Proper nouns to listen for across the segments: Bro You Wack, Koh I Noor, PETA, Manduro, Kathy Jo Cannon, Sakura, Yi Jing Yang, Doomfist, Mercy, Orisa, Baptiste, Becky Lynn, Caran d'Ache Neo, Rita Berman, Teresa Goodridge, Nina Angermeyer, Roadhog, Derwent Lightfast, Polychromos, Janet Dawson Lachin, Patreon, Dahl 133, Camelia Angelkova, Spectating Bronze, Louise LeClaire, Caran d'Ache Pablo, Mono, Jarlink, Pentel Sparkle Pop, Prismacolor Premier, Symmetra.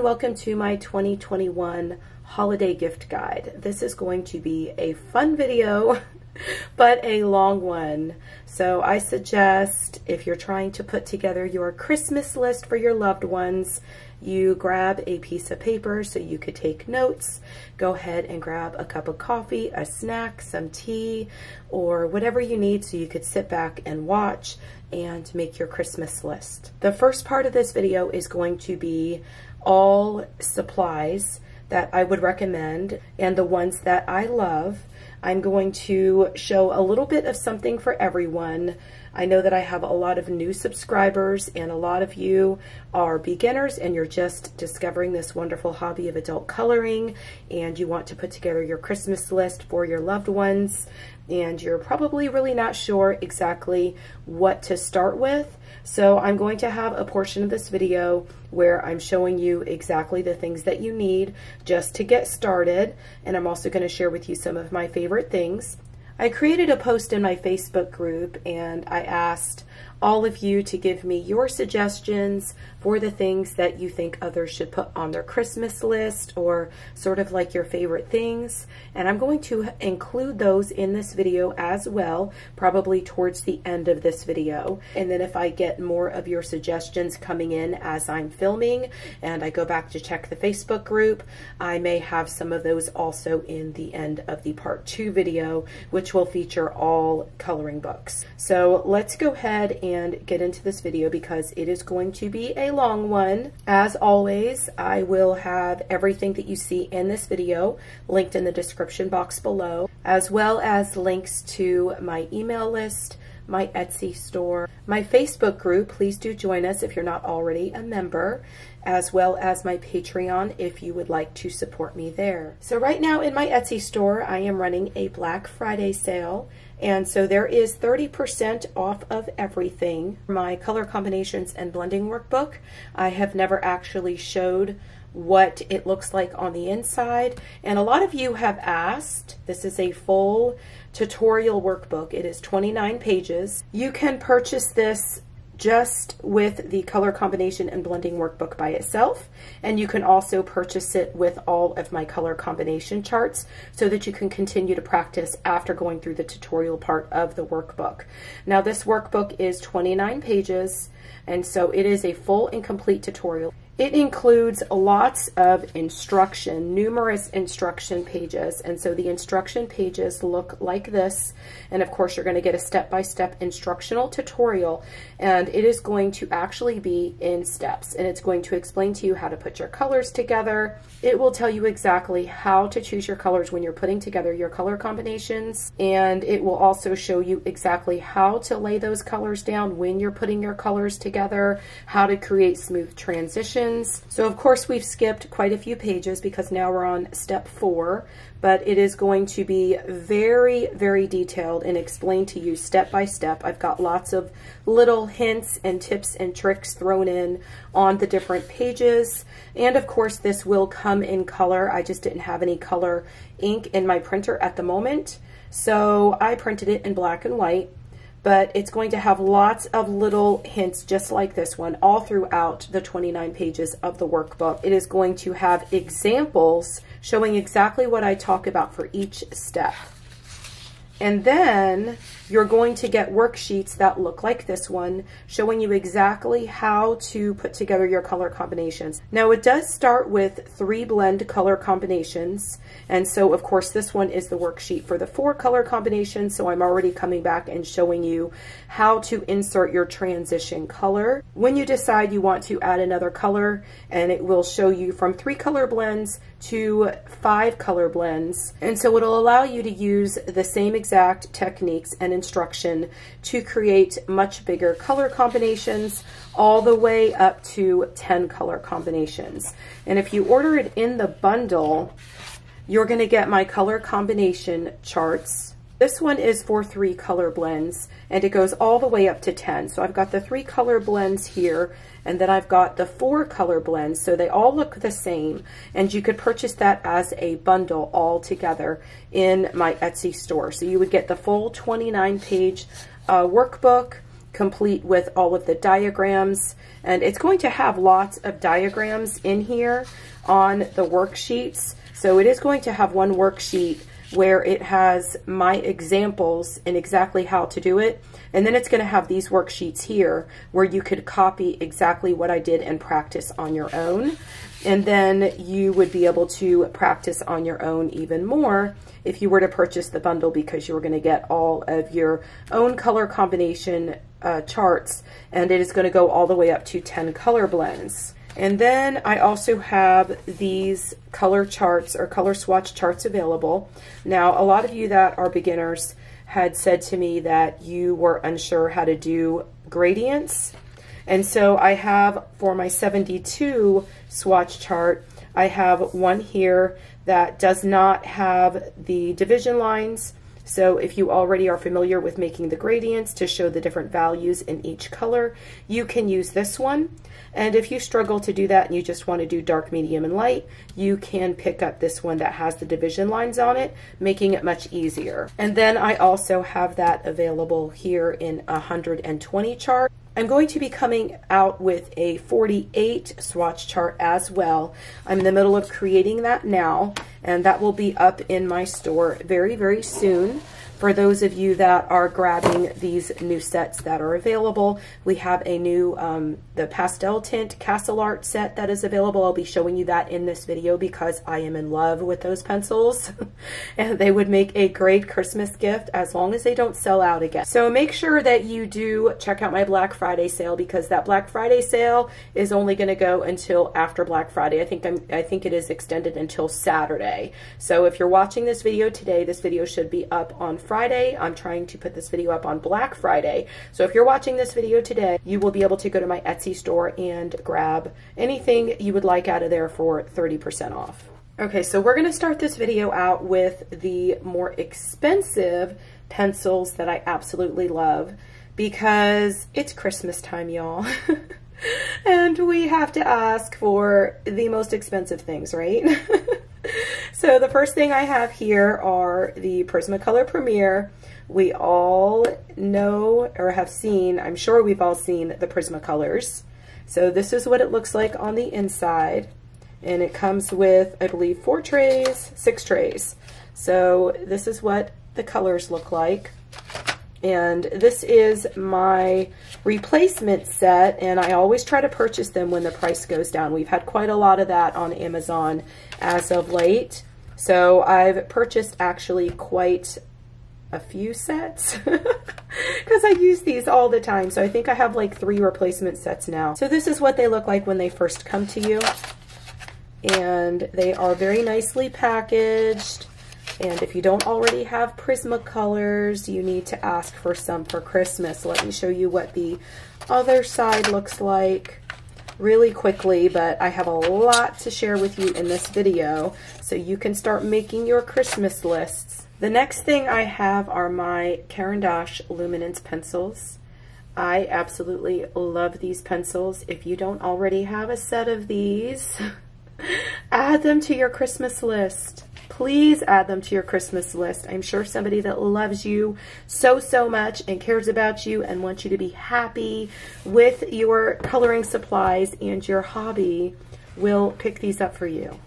and welcome to my 2021 holiday gift guide. This is going to be a fun video, but a long one. So I suggest if you're trying to put together your Christmas list for your loved ones, you grab a piece of paper so you could take notes. Go ahead and grab a cup of coffee, a snack, some tea, or whatever you need so you could sit back and watch and make your Christmas list. The first part of this video is going to be all supplies that I would recommend and the ones that I love. I'm going to show a little bit of something for everyone. I know that I have a lot of new subscribers and a lot of you are beginners and you're just discovering this wonderful hobby of adult coloring and you want to put together your Christmas list for your loved ones and you're probably really not sure exactly what to start with. So I'm going to have a portion of this video where I'm showing you exactly the things that you need just to get started, and I'm also going to share with you some of my favorite things. I created a post in my Facebook group and I asked all of you to give me your suggestions for the things that you think others should put on their Christmas list, or sort of like your favorite things. And I'm going to include those in this video as well, probably towards the end of this video. And then if I get more of your suggestions coming in as I'm filming and I go back to check the Facebook group, I may have some of those also in the end of the part 2 video, which will feature all coloring books. So let's go ahead and get into this video because it is going to be a long one. As always, I will have everything that you see in this video linked in the description box below, as well as links to my email list, my Etsy store, my Facebook group. Please do join us if you're not already a member, as well as my Patreon if you would like to support me there. So right now in my Etsy store, I am running a Black Friday sale, and so there is 30% off of everything. My color combinations and blending workbook, I have never actually showed what it looks like on the inside, and a lot of you have asked. This is a full tutorial workbook. It is 29 pages. You can purchase this just with the color combination and blending workbook by itself, and you can also purchase it with all of my color combination charts so that you can continue to practice after going through the tutorial part of the workbook. Now this workbook is 29 pages, and so it is a full and complete tutorial. It includes lots of instruction, numerous instruction pages, and so the instruction pages look like this, and of course you're going to get a step-by-step instructional tutorial, and it is going to actually be in steps, and it's going to explain to you how to put your colors together. It will tell you exactly how to choose your colors when you're putting together your color combinations, and it will also show you exactly how to lay those colors down when you're putting your colors together, how to create smooth transitions. So of course we've skipped quite a few pages because now we're on step 4, but it is going to be very, very detailed and explained to you step by step. I've got lots of little hints and tips and tricks thrown in on the different pages. And of course this will come in color. I just didn't have any color ink in my printer at the moment, so I printed it in black and white. But it's going to have lots of little hints just like this one all throughout the 29 pages of the workbook. It is going to have examples showing exactly what I talk about for each step. And then you're going to get worksheets that look like this one, showing you exactly how to put together your color combinations. Now it does start with 3 blend color combinations, and so of course this one is the worksheet for the 4 color combinations, so I'm already coming back and showing you how to insert your transition color. When you decide you want to add another color, and it will show you from 3 color blends to 5 color blends, and so it'll allow you to use the same exact techniques and instruction to create much bigger color combinations all the way up to 10 color combinations. And if you order it in the bundle, you're going to get my color combination charts. This one is for 3 color blends, and it goes all the way up to 10. So I've got the 3 color blends here, and then I've got the 4 color blends, so they all look the same, and you could purchase that as a bundle all together in my Etsy store. So you would get the full 29-page workbook, complete with all of the diagrams, and it's going to have lots of diagrams in here on the worksheets. So it is going to have one worksheet where it has my examples and exactly how to do it, and then it's going to have these worksheets here where you could copy exactly what I did and practice on your own, and then you would be able to practice on your own even more if you were to purchase the bundle, because you were going to get all of your own color combination charts, and it is going to go all the way up to 10 color blends. And then I also have these color charts or color swatch charts available. Now, a lot of you that are beginners had said to me that you were unsure how to do gradients. And so I have, for my 72 swatch chart, I have one here that does not have the division lines. So if you already are familiar with making the gradients to show the different values in each color, you can use this one. And if you struggle to do that and you just want to do dark, medium, and light, you can pick up this one that has the division lines on it, making it much easier. And then I also have that available here in 120 chart. I'm going to be coming out with a 48 swatch chart as well. I'm in the middle of creating that now, and that will be up in my store very, very soon. For those of you that are grabbing these new sets that are available, we have a new, the pastel tint Castle Art set that is available. I'll be showing you that in this video because I am in love with those pencils and they would make a great Christmas gift as long as they don't sell out again. So make sure that you do check out my Black Friday sale, because that Black Friday sale is only going to go until after Black Friday. I think it is extended until Saturday. So if you're watching this video today, this video should be up on Friday. I'm trying to put this video up on Black Friday. So if you're watching this video today, you will be able to go to my Etsy store and grab anything you would like out of there for 30% off. Okay, so we're going to start this video out with the more expensive pencils that I absolutely love, because it's Christmas time, y'all. And we have to ask for the most expensive things, right? So the first thing I have here are the Prismacolor Premier. We all know or have seen, I'm sure we've all seen the Prismacolors. So this is what it looks like on the inside. And it comes with, I believe, 6 trays. So this is what the colors look like. And this is my replacement set, and I always try to purchase them when the price goes down. We've had quite a lot of that on Amazon as of late. So I've purchased actually quite a few sets because I use these all the time. So I think I have like 3 replacement sets now. So this is what they look like when they first come to you. And they are very nicely packaged. And if you don't already have Prismacolors, you need to ask for some for Christmas. Let me show you what the other side looks like really quickly, but I have a lot to share with you in this video, so you can start making your Christmas lists. The next thing I have are my Caran d'Ache Luminance pencils. I absolutely love these pencils. If you don't already have a set of these, add them to your Christmas list. Please add them to your Christmas list. I'm sure somebody that loves you so, so much and cares about you and wants you to be happy with your coloring supplies and your hobby will pick these up for you.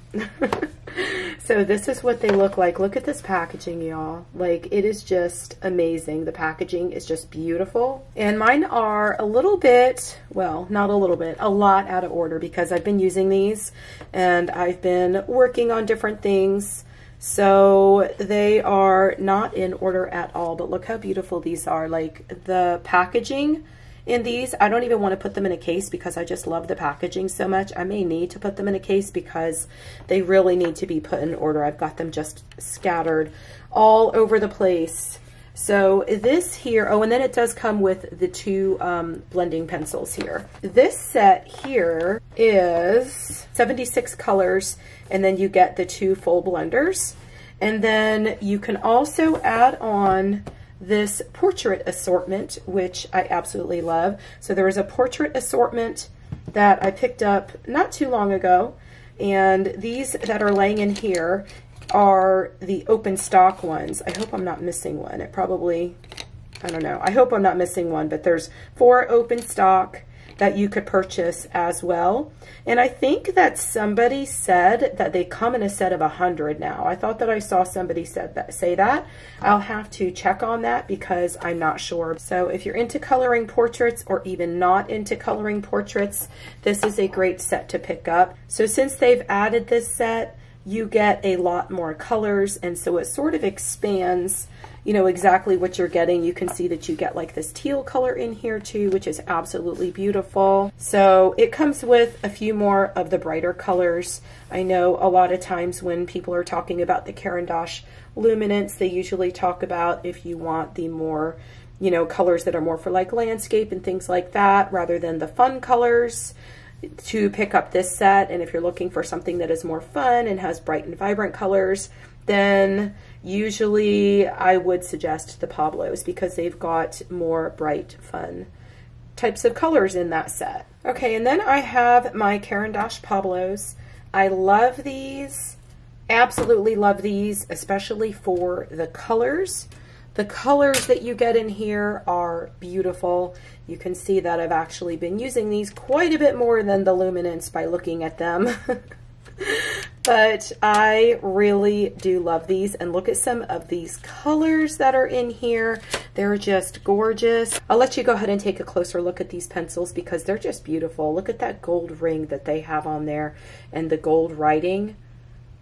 So this is what they look like. Look at this packaging, y'all. Like, it is just amazing. The packaging is just beautiful. And mine are a little bit, well, not a little bit, a lot out of order, because I've been using these and I've been working on different things. So they are not in order at all, but look how beautiful these are. Like, the packaging in these, I don't even want to put them in a case because I just love the packaging so much. I may need to put them in a case because they really need to be put in order. I've got them just scattered all over the place. So this here, oh, and then it does come with the 2 blending pencils here. This set here is 76 colors, and then you get the 2 full blenders. And then you can also add on this portrait assortment, which I absolutely love. So there was a portrait assortment that I picked up not too long ago, and these that are laying in here are the open stock ones. I hope I'm not missing one. It probably I don't know. I hope I'm not missing one, but there's 4 open stock that you could purchase as well. And I think that somebody said that they come in a set of 100 now. I thought that I saw somebody say that. I'll have to check on that because I'm not sure. So if you're into coloring portraits or even not into coloring portraits, this is a great set to pick up. So since they've added this set, you get a lot more colors, and so it sort of expands, you know, exactly what you're getting. You can see that you get like this teal color in here too, which is absolutely beautiful. So it comes with a few more of the brighter colors. I know a lot of times when people are talking about the Caran d'Ache Luminance, they usually talk about if you want the more, you know, colors that are more for like landscape and things like that rather than the fun colors, to pick up this set. And if you're looking for something that is more fun and has bright and vibrant colors, then usually I would suggest the Pablos because they've got more bright, fun types of colors in that set. Okay, and then I have my Caran d'Ache Pablos. I love these, absolutely love these, especially for the colors. The colors that you get in here are beautiful. You can see that I've actually been using these quite a bit more than the Luminance by looking at them. But I really do love these. And look at some of these colors that are in here. They're just gorgeous. I'll let you go ahead and take a closer look at these pencils because they're just beautiful. Look at that gold ring that they have on there and the gold writing.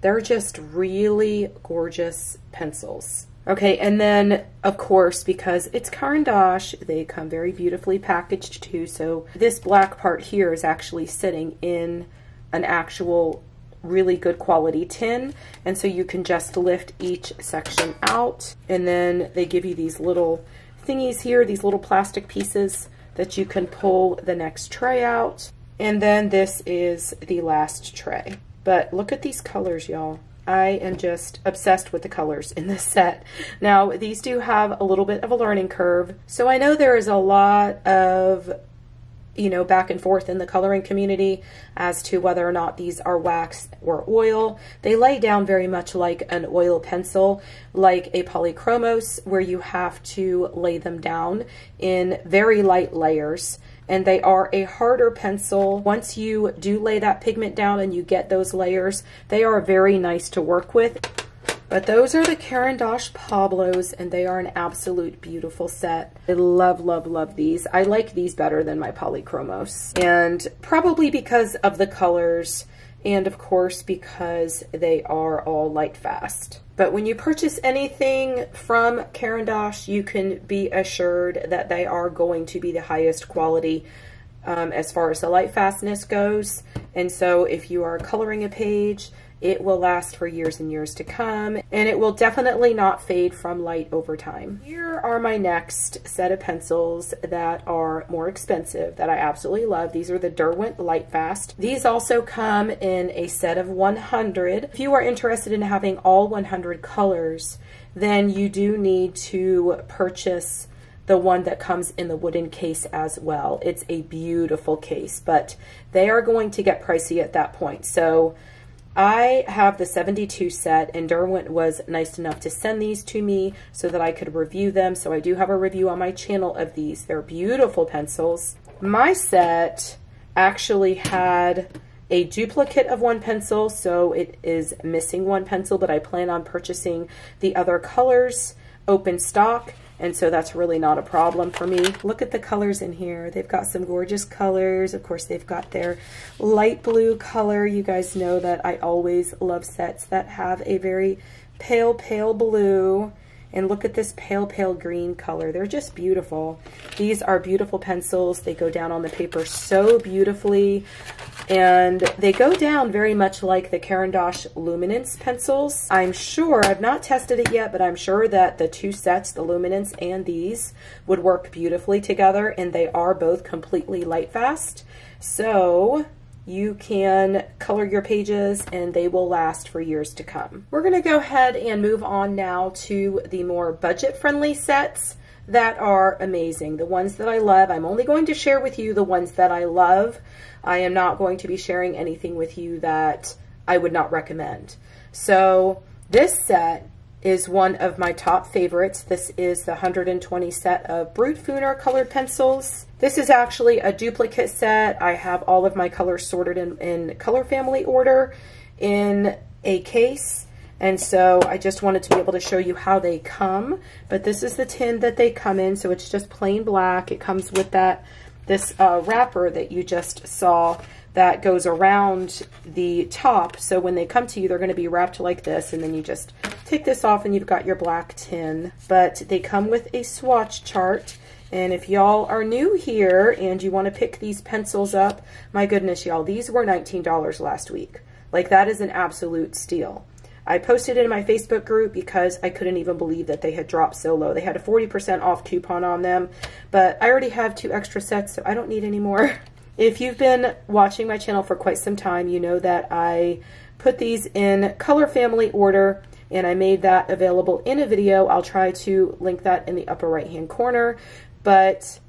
They're just really gorgeous pencils. Okay, and then, of course, because it's Caran d'Ache, they come very beautifully packaged too. So this black part here is actually sitting in an actual really good quality tin. And so you can just lift each section out. And then they give you these little thingies here, these little plastic pieces that you can pull the next tray out. And then this is the last tray. But look at these colors, y'all. I am just obsessed with the colors in this set. Now, these do have a little bit of a learning curve. So I know there is a lot of, you know, back and forth in the coloring community as to whether or not these are wax or oil. They lay down very much like an oil pencil, like a polychromos, where you have to lay them down in very light layers. And they are a harder pencil. Once you do lay that pigment down and you get those layers, they are very nice to work with. But those are the Caran d'Ache Pablos, and they are an absolute beautiful set. I love, love, love these. I like these better than my polychromos. And probably because of the colors, and of course because they are all light fast. But when you purchase anything from Caran d'Ache, you can be assured that they are going to be the highest quality as far as the light fastness goes. And so if you are coloring a page, it will last for years and years to come, and it will definitely not fade from light over time. Here are my next set of pencils that are more expensive that I absolutely love. These are the Derwent Lightfast. These also come in a set of 100. If you are interested in having all 100 colors, then you do need to purchase the one that comes in the wooden case as well. It's a beautiful case, but they are going to get pricey at that point. So I have the 72 set, and Derwent was nice enough to send these to me so that I could review them. So I do have a review on my channel of these. They're beautiful pencils. My set actually had a duplicate of one pencil, so it is missing one pencil, but I plan on purchasing the other colors open stock. And so that's really not a problem for me. Look at the colors in here. They've got some gorgeous colors. Of course, they've got their light blue color. You guys know that I always love sets that have a very pale, pale blue. And look at this pale, pale green color. They're just beautiful. These are beautiful pencils. They go down on the paper so beautifully. And they go down very much like the Caran d'Ache Luminance pencils. I'm sure, I've not tested it yet, but I'm sure that the two sets, the Luminance and these, would work beautifully together, and they are both completely light fast. So you can color your pages and they will last for years to come. We're gonna go ahead and move on now to the more budget-friendly sets that are amazing, the ones that I love. I'm only going to share with you the ones that I love. I am not going to be sharing anything with you that I would not recommend. So this set is one of my top favorites. This is the 120 set of Brutfuner colored pencils. This is actually a duplicate set. I have all of my colors sorted in color family order in a case. And so I just wanted to be able to show you how they come. But this is the tin that they come in. So it's just plain black. It comes with this wrapper that you just saw that goes around the top. So when they come to you, they're going to be wrapped like this. And then you just take this off and you've got your black tin. But they come with a swatch chart. And if y'all are new here and you want to pick these pencils up, my goodness, y'all, these were $19 last week. Like, that is an absolute steal. I posted it in my Facebook group because I couldn't even believe that they had dropped so low. They had a 40% off coupon on them, but I already have 2 extra sets, so I don't need any more. If you've been watching my channel for quite some time, you know that I put these in color family order, and I made that available in a video. I'll try to link that in the upper right-hand corner, but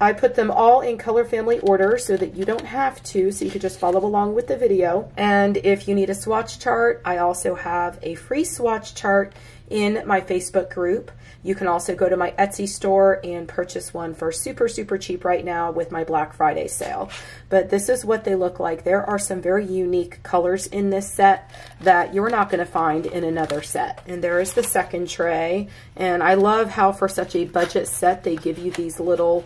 I put them all in color family order so that you don't have to, so you could just follow along with the video. And if you need a swatch chart, I also have a free swatch chart in my Facebook group. You can also go to my Etsy store and purchase one for super, super cheap right now with my Black Friday sale. But this is what they look like. There are some very unique colors in this set that you're not going to find in another set. And there is the second tray. And I love how for such a budget set, they give you these little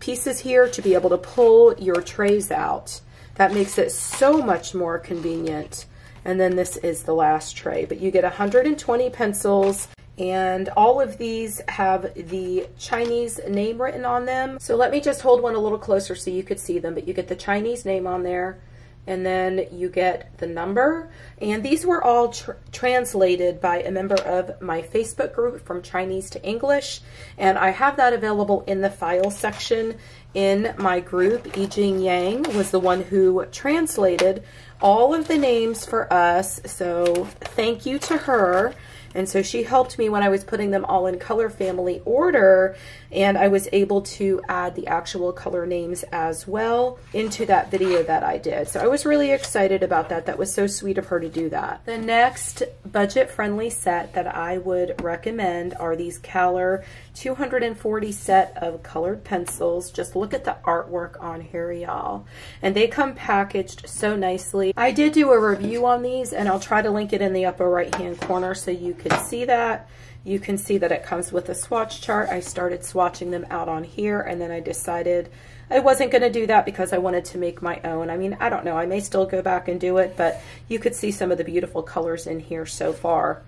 pieces here to be able to pull your trays out. That makes it so much more convenient. And then this is the last tray, but you get 120 pencils, and all of these have the Chinese name written on them. So let me just hold one a little closer so you could see them, but you get the Chinese name on there, and then you get the number. And these were all translated by a member of my Facebook group from Chinese to English. And I have that available in the file section in my group. Yi Jing Yang was the one who translated all of the names for us. So thank you to her. And so she helped me when I was putting them all in color family order, and I was able to add the actual color names as well into that video that I did. So I was really excited about that. That was so sweet of her to do that. The next budget-friendly set that I would recommend are these Kalour 240 set of colored pencils. Just look at the artwork on here, y'all. And they come packaged so nicely. I did do a review on these, and I'll try to link it in the upper right-hand corner so you can see that. You can see that it comes with a swatch chart. I started swatching them out on here, and then I decided I wasn't going to do that because I wanted to make my own. I mean, I don't know. I may still go back and do it, but you could see some of the beautiful colors in here so far.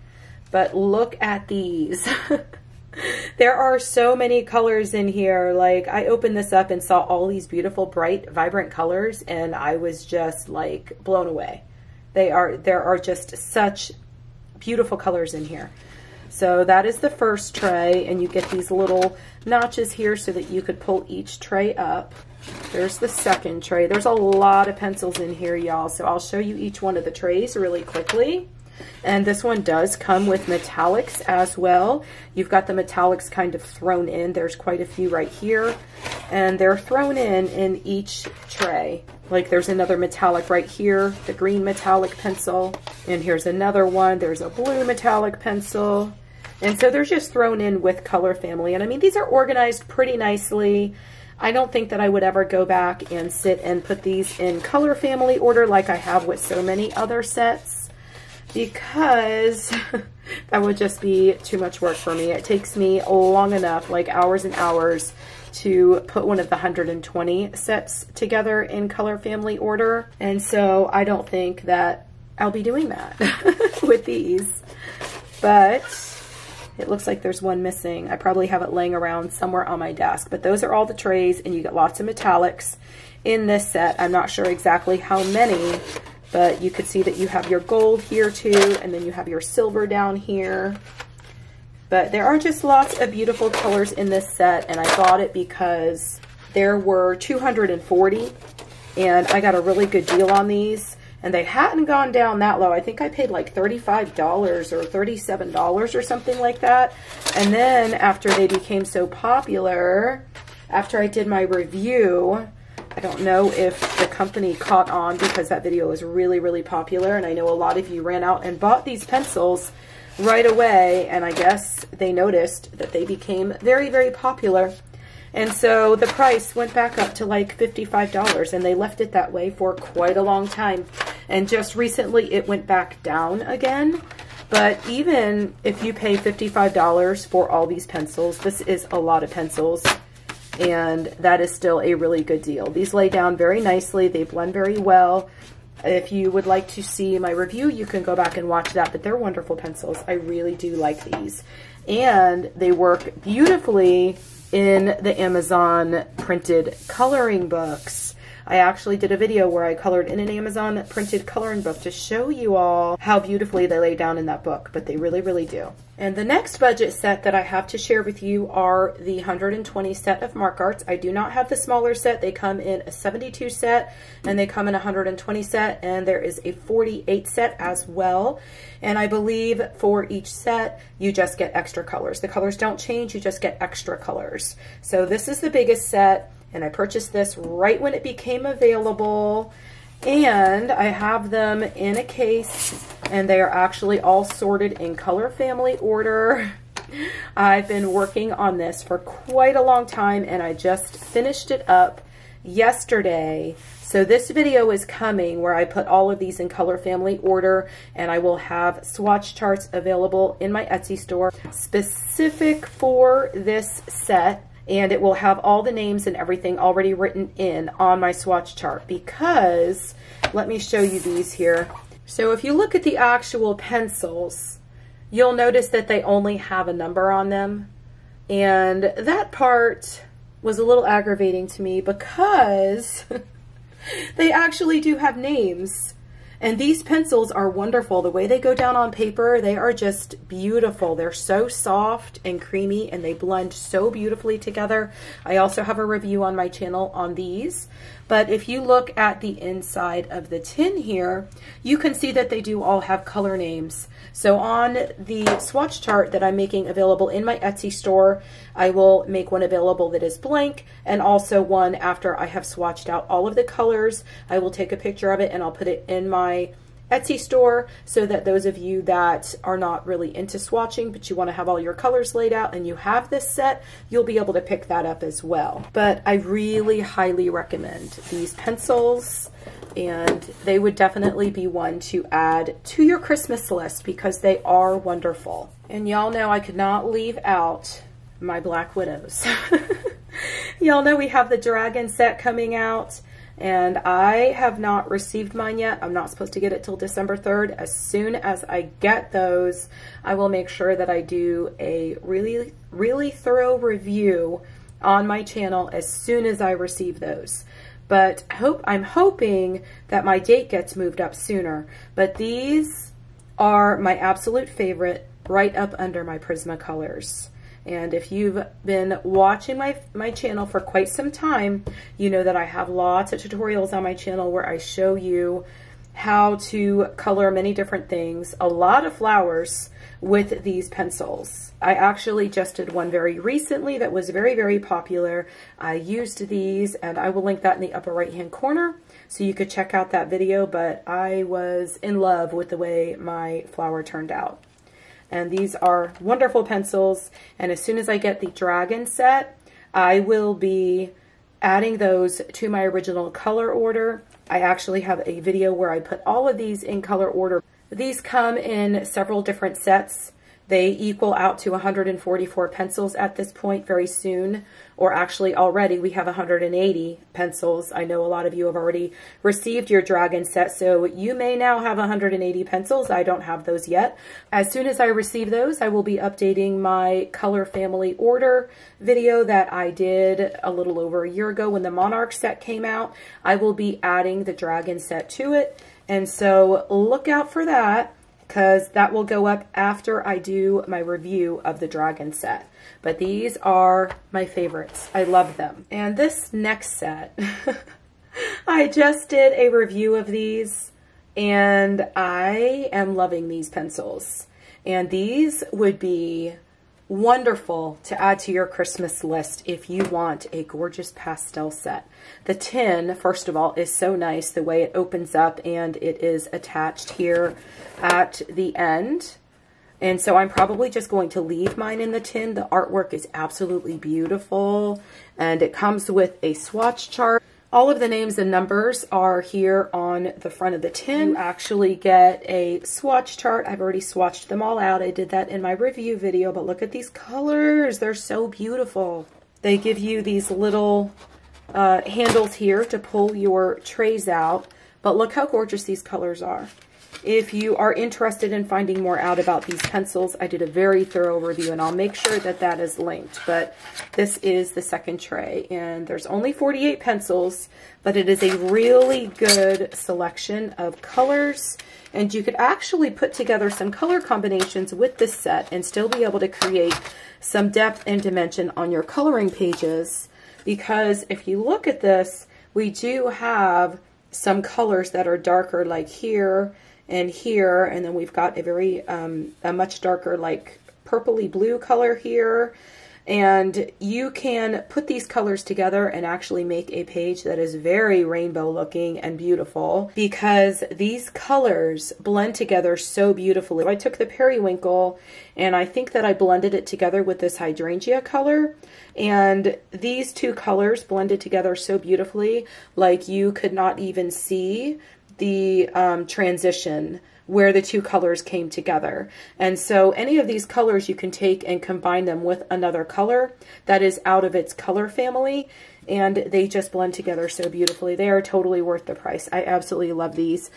But look at these. There are so many colors in here. Like, I opened this up and saw all these beautiful, bright, vibrant colors, and I was just like blown away. There are just such beautiful colors in here. So that is the first tray, and you get these little notches here so that you could pull each tray up. There's the second tray. There's a lot of pencils in here, y'all, so I'll show you each one of the trays really quickly. And this one does come with metallics as well. You've got the metallics kind of thrown in. There's quite a few right here, and they're thrown in each tray. Like, there's another metallic right here, the green metallic pencil, and here's another one. There's a blue metallic pencil. And so they're just thrown in with color family. And I mean, these are organized pretty nicely. I don't think that I would ever go back and sit and put these in color family order like I have with so many other sets, because that would just be too much work for me. It takes me long enough, like hours and hours, to put one of the 120 sets together in color family order. And so I don't think that I'll be doing that with these. But it looks like there's one missing. I probably have it laying around somewhere on my desk. But those are all the trays, and you get lots of metallics in this set. I'm not sure exactly how many, but you could see that you have your gold here too, and then you have your silver down here. But there are just lots of beautiful colors in this set, and I bought it because there were 240, and I got a really good deal on these, and they hadn't gone down that low. I think I paid like $35 or $37 or something like that. And then after they became so popular, after I did my review, I don't know if the company caught on because that video was really, really popular, and I know a lot of you ran out and bought these pencils. right away, and I guess they noticed that they became very, very popular. And so the price went back up to like $55, and they left it that way for quite a long time. And just recently it went back down again. But even if you pay $55 for all these pencils, this is a lot of pencils, and that is still a really good deal. These lay down very nicely. They blend very well. If you would like to see my review, you can go back and watch that, but they're wonderful pencils. I really do like these. And they work beautifully in the Amazon printed coloring books. I actually did a video where I colored in an Amazon printed coloring book to show you all how beautifully they lay down in that book, but they really, really do. And the next budget set that I have to share with you are the 120 set of Markarts. I do not have the smaller set. They come in a 72 set, and they come in a 120 set, and there is a 48 set as well. And I believe for each set, you just get extra colors. The colors don't change, you just get extra colors. So this is the biggest set. And I purchased this right when it became available, and I have them in a case, and they are actually all sorted in color family order. I've been working on this for quite a long time, and I just finished it up yesterday. So this video is coming where I put all of these in color family order, and I will have swatch charts available in my Etsy store specific for this set. And it will have all the names and everything already written in on my swatch chart, because let me show you these here. So if you look at the actual pencils, you'll notice that they only have a number on them. And that part was a little aggravating to me, because they actually do have names. And these pencils are wonderful. The way they go down on paper, they are just beautiful. They're so soft and creamy, and they blend so beautifully together. I also have a review on my channel on these. But if you look at the inside of the tin here, you can see that they do all have color names. So on the swatch chart that I'm making available in my Etsy store, I will make one available that is blank, and also one after I have swatched out all of the colors. I will take a picture of it, and I'll put it in my Etsy store, so that those of you that are not really into swatching but you want to have all your colors laid out and you have this set, you'll be able to pick that up as well. But I really highly recommend these pencils, and they would definitely be one to add to your Christmas list, because they are wonderful. And y'all know I could not leave out my Black Widows. Y'all know we have the dragon set coming out, and I have not received mine yet. I'm not supposed to get it till December 3rd. As soon as I get those, I will make sure that I do a really, really thorough review on my channel as soon as I receive those. But I'm hoping that my date gets moved up sooner. But these are my absolute favorite, right up under my Prismacolors. And if you've been watching my channel for quite some time, you know that I have lots of tutorials on my channel where I show you how to color many different things, a lot of flowers, with these pencils. I actually just did one very recently that was very, very popular. I used these, and I will link that in the upper right-hand corner so you could check out that video, but I was in love with the way my flower turned out. And these are wonderful pencils, and as soon as I get the dragon set, I will be adding those to my original color order. I actually have a video where I put all of these in color order. These come in several different sets. They equal out to 144 pencils at this point very soon, or actually already we have 180 pencils. I know a lot of you have already received your dragon set, so you may now have 180 pencils. I don't have those yet. As soon as I receive those, I will be updating my color family order video that I did a little over a year ago when the Monarch set came out. I will be adding the dragon set to it, and so look out for that, because that will go up after I do my review of the dragon set. But these are my favorites. I love them. And this next set, I just did a review of these, and I am loving these pencils. And these would be wonderful to add to your Christmas list if you want a gorgeous pastel set. The tin, first of all, is so nice, the way it opens up and it is attached here at the end. And so I'm probably just going to leave mine in the tin. The artwork is absolutely beautiful, and it comes with a swatch chart. All of the names and numbers are here on the front of the tin. You actually get a swatch chart. I've already swatched them all out. I did that in my review video, but look at these colors. They're so beautiful. They give you these little handles here to pull your trays out, but look how gorgeous these colors are. If you are interested in finding more out about these pencils, I did a very thorough review, and I'll make sure that that is linked. But this is the second tray, and there's only 48 pencils, but it is a really good selection of colors, and you could actually put together some color combinations with this set and still be able to create some depth and dimension on your coloring pages, because if you look at this, we do have some colors that are darker, like here and here, and then we've got a very a much darker, like purpley blue color here, and you can put these colors together and actually make a page that is very rainbow looking and beautiful, because these colors blend together so beautifully. I took the periwinkle, and I think that I blended it together with this hydrangea color, and these two colors blended together so beautifully, like you could not even see the transition where the two colors came together. And so any of these colors you can take and combine them with another color that is out of its color family, and they just blend together so beautifully. They are totally worth the price. I absolutely love these.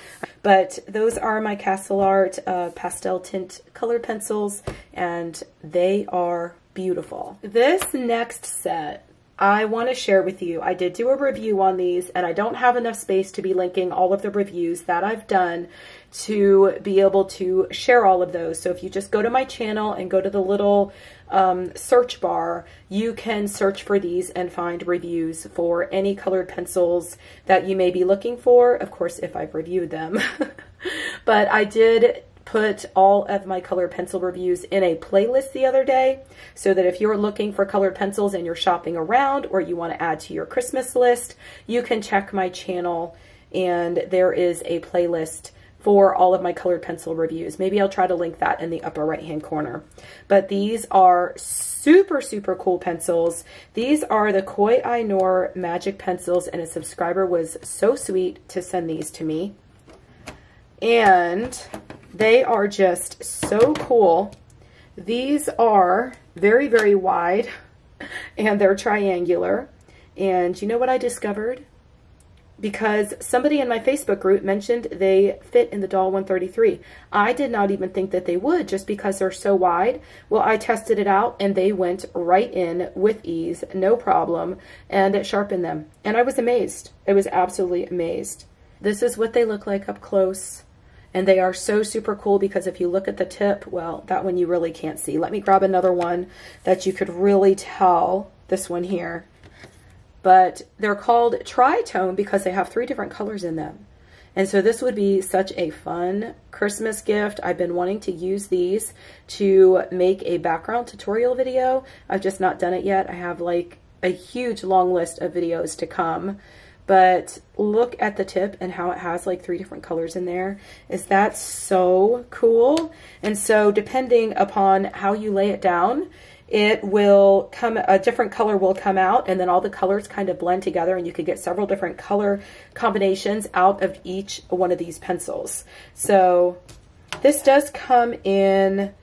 But those are my Castle Art pastel tint color pencils, and they are beautiful. This next set I want to share with you. I did do a review on these, and I don't have enough space to be linking all of the reviews that I've done to be able to share all of those. So if you just go to my channel and go to the little search bar, you can search for these and find reviews for any colored pencils that you may be looking for. Of course, if I've reviewed them. But I did put all of my colored pencil reviews in a playlist the other day, so that if you're looking for colored pencils and you're shopping around, or you want to add to your Christmas list, you can check my channel, and there is a playlist for all of my colored pencil reviews. Maybe I'll try to link that in the upper right hand corner. But these are super, super cool pencils. These are the Koh I Noor magic pencils, and a subscriber was so sweet to send these to me. And they are just so cool. These are very, very wide, and they're triangular. And you know what I discovered? Because somebody in my Facebook group mentioned they fit in the Dahl 133. I did not even think that they would, just because they're so wide. Well, I tested it out, and they went right in with ease, no problem, and it sharpened them. And I was amazed. I was absolutely amazed. This is what they look like up close. And they are so super cool, because if you look at the tip, well, that one you really can't see. Let me grab another one that you could really tell, this one here. But they're called tritone because they have three different colors in them. And so this would be such a fun Christmas gift. I've been wanting to use these to make a background tutorial video. I've just not done it yet. I have like a huge long list of videos to come. But look at the tip and how it has like three different colors in there. Is that so cool? And so depending upon how you lay it down, it will come, a different color will come out, and then all the colors kind of blend together, and you could get several different color combinations out of each one of these pencils. So this does come in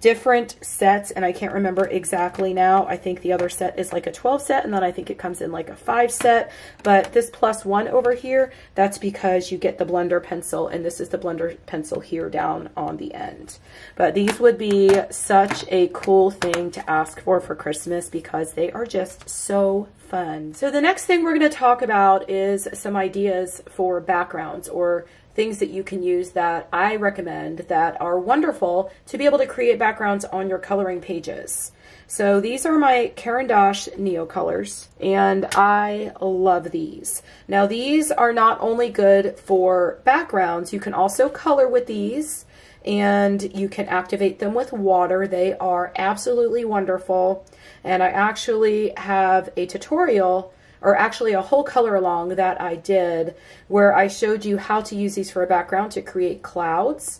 different sets, and I can't remember exactly now. I think the other set is like a 12 set, and then I think it comes in like a 5 set, but this plus one over here, that's because you get the blender pencil, and this is the blender pencil here down on the end. But these would be such a cool thing to ask for Christmas, because they are just so fun. So the next thing we're going to talk about is some ideas for backgrounds, or things that you can use that I recommend that are wonderful to be able to create backgrounds on your coloring pages. So these are my Caran d'Ache Neo colors, and I love these. Now these are not only good for backgrounds, you can also color with these, and you can activate them with water. They are absolutely wonderful, and I actually have a tutorial, or actually a whole color along that I did, where I showed you how to use these for a background to create clouds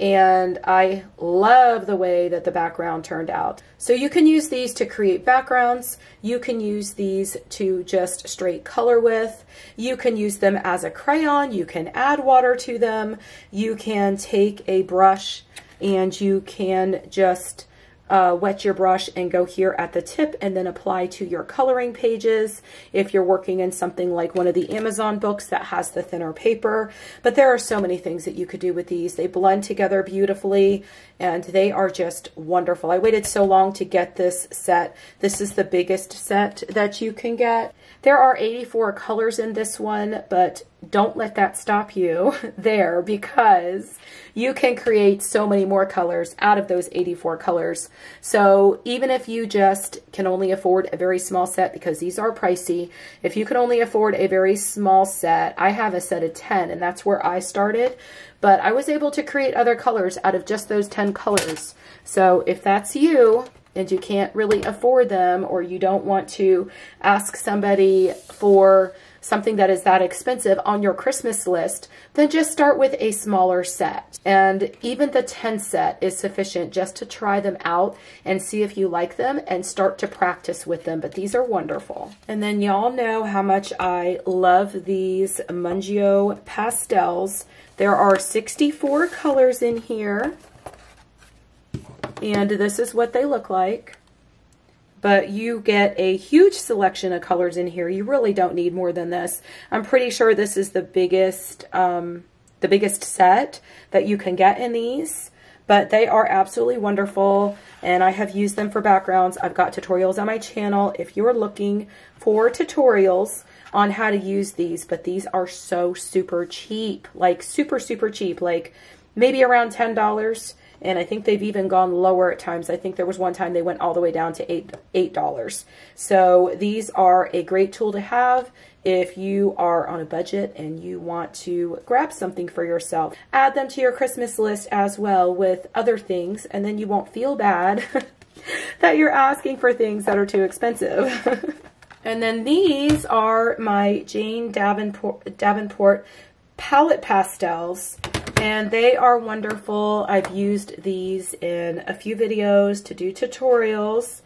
and I love the way that the background turned out. So you can use these to create backgrounds, you can use these to just straight color with, you can use them as a crayon, you can add water to them, you can take a brush and you can just wet your brush and go here at the tip and then apply to your coloring pages if you're working in something like one of the Amazon books that has the thinner paper. But there are so many things that you could do with these. They blend together beautifully and they are just wonderful. I waited so long to get this set. This is the biggest set that you can get. There are 84 colors in this one, but don't let that stop you there, because you can create so many more colors out of those 84 colors. So even if you just can only afford a very small set, because these are pricey, if you can only afford a very small set, I have a set of 10 and that's where I started, but I was able to create other colors out of just those 10 colors. So if that's you, and you can't really afford them, or you don't want to ask somebody for something that is that expensive on your Christmas list, then just start with a smaller set. And even the 10 set is sufficient just to try them out and see if you like them and start to practice with them. But these are wonderful. And then y'all know how much I love these Mungyo pastels. There are 64 colors in here. And this is what they look like. But you get a huge selection of colors in here. You really don't need more than this. I'm pretty sure this is the biggest set that you can get in these. But they are absolutely wonderful, and I have used them for backgrounds. I've got tutorials on my channel if you're looking for tutorials on how to use these. But these are so super cheap, like super, super cheap, like maybe around $10. And I think they've even gone lower at times. I think there was one time they went all the way down to $8. So these are a great tool to have if you are on a budget and you want to grab something for yourself. Add them to your Christmas list as well with other things, and then you won't feel bad that you're asking for things that are too expensive. And then these are my Jane Davenport palette pastels. And they are wonderful. I've used these in a few videos to do tutorials,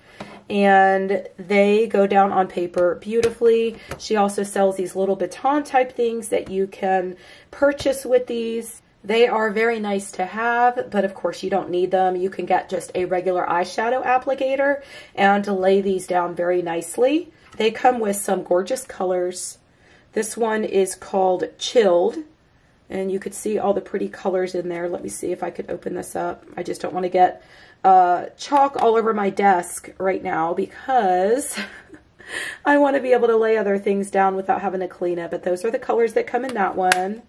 and they go down on paper beautifully. She also sells these little baton type things that you can purchase with these. They are very nice to have, but of course you don't need them. You can get just a regular eyeshadow applicator and lay these down very nicely. They come with some gorgeous colors. This one is called Chilled. And you could see all the pretty colors in there. Let me see if I could open this up. I just don't want to get chalk all over my desk right now, because I want to be able to lay other things down without having to clean it. But those are the colors that come in that one.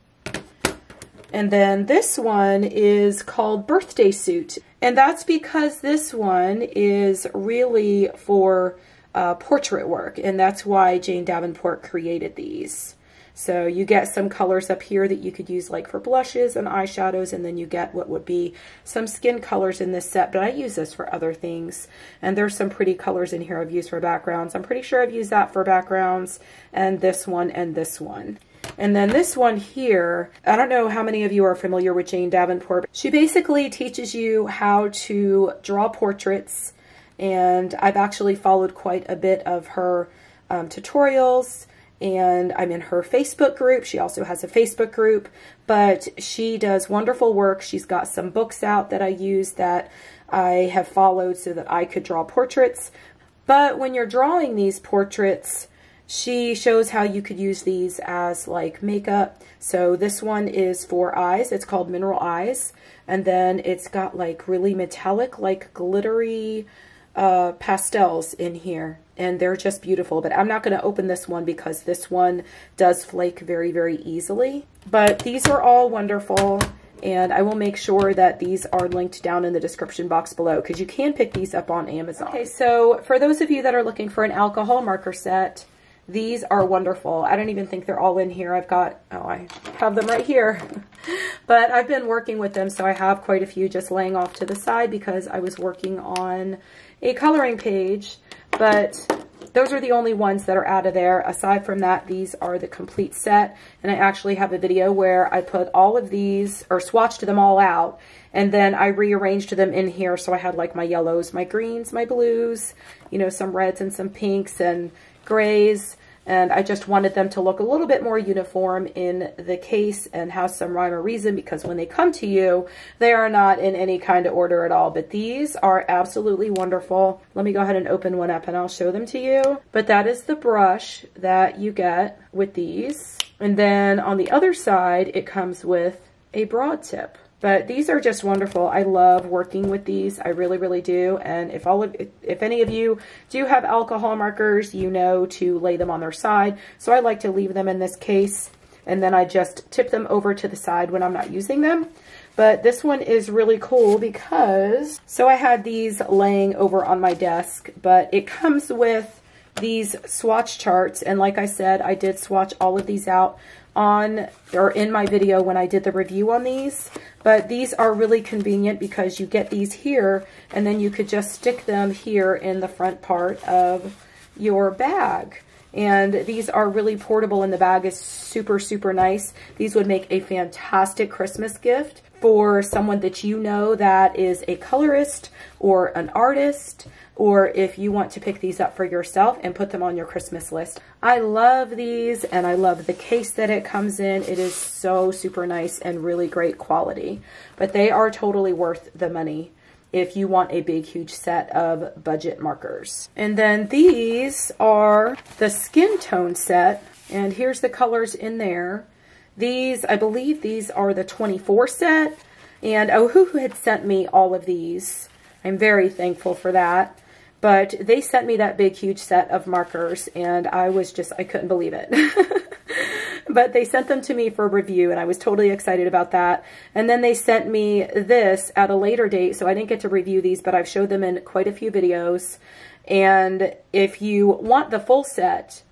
And then this one is called Birthday Suit. And that's because this one is really for portrait work. And that's why Jane Davenport created these. So you get some colors up here that you could use like for blushes and eyeshadows, and then you get what would be some skin colors in this set, but I use this for other things. And there's some pretty colors in here I've used for backgrounds. I'm pretty sure I've used that for backgrounds, and this one and this one. And then this one here, I don't know how many of you are familiar with Jane Davenport, but she basically teaches you how to draw portraits, and I've actually followed quite a bit of her tutorials. And I'm in her Facebook group. She also has a Facebook group, but she does wonderful work. She's got some books out that I use that I have followed so that I could draw portraits. But when you're drawing these portraits, she shows how you could use these as like makeup. So this one is for eyes. It's called Mineral Eyes. And then it's got like really metallic, like glittery pastels in here, and they're just beautiful. But I'm not going to open this one because this one does flake very, very easily. But these are all wonderful, and I will make sure that these are linked down in the description box below, because you can pick these up on Amazon. Okay, so for those of you that are looking for an alcohol marker set, these are wonderful. I don't even think they're all in here. I've got, oh, I have them right here. But I've been working with them, so I have quite a few just laying off to the side because I was working on a coloring page. But Those are the only ones that are out of there. Aside from that, these are the complete set, and I actually have a video where I put all of these, or swatched them all out, and then I rearranged them in here. So I had like my yellows, my greens, my blues, you know, some reds and some pinks and grays, and I just wanted them to look a little bit more uniform in the case and have some rhyme or reason, because when they come to you, they are not in any kind of order at all. But these are absolutely wonderful. Let me go ahead and open one up and I'll show them to you. But that is the brush that you get with these. And then on the other side, it comes with a broad tip. But these are just wonderful. I love working with these. I really, really do. And if any of you do have alcohol markers, you know to lay them on their side. So I like to leave them in this case, and then I just tip them over to the side when I'm not using them. But this one is really cool because, so I had these laying over on my desk, but it comes with these swatch charts. And like I said, I did swatch all of these out on, or in my video when I did the review on these, but these are really convenient because you get these here and then you could just stick them here in the front part of your bag. And these are really portable, and the bag is super, super nice. These would make a fantastic Christmas gift for someone that you know that is a colorist or an artist, or if you want to pick these up for yourself and put them on your Christmas list. I love these, and I love the case that it comes in. It is so super nice and really great quality, but they are totally worth the money if you want a big, huge set of budget markers. And then these are the skin tone set, and here's the colors in there. These, I believe these are the 24 set, and Ohuhu had sent me all of these. I'm very thankful for that, but they sent me that big, huge set of markers, and I couldn't believe it. But they sent them to me for review, and I was totally excited about that. And then they sent me this at a later date, so I didn't get to review these, but I've showed them in quite a few videos. And if you want the full set,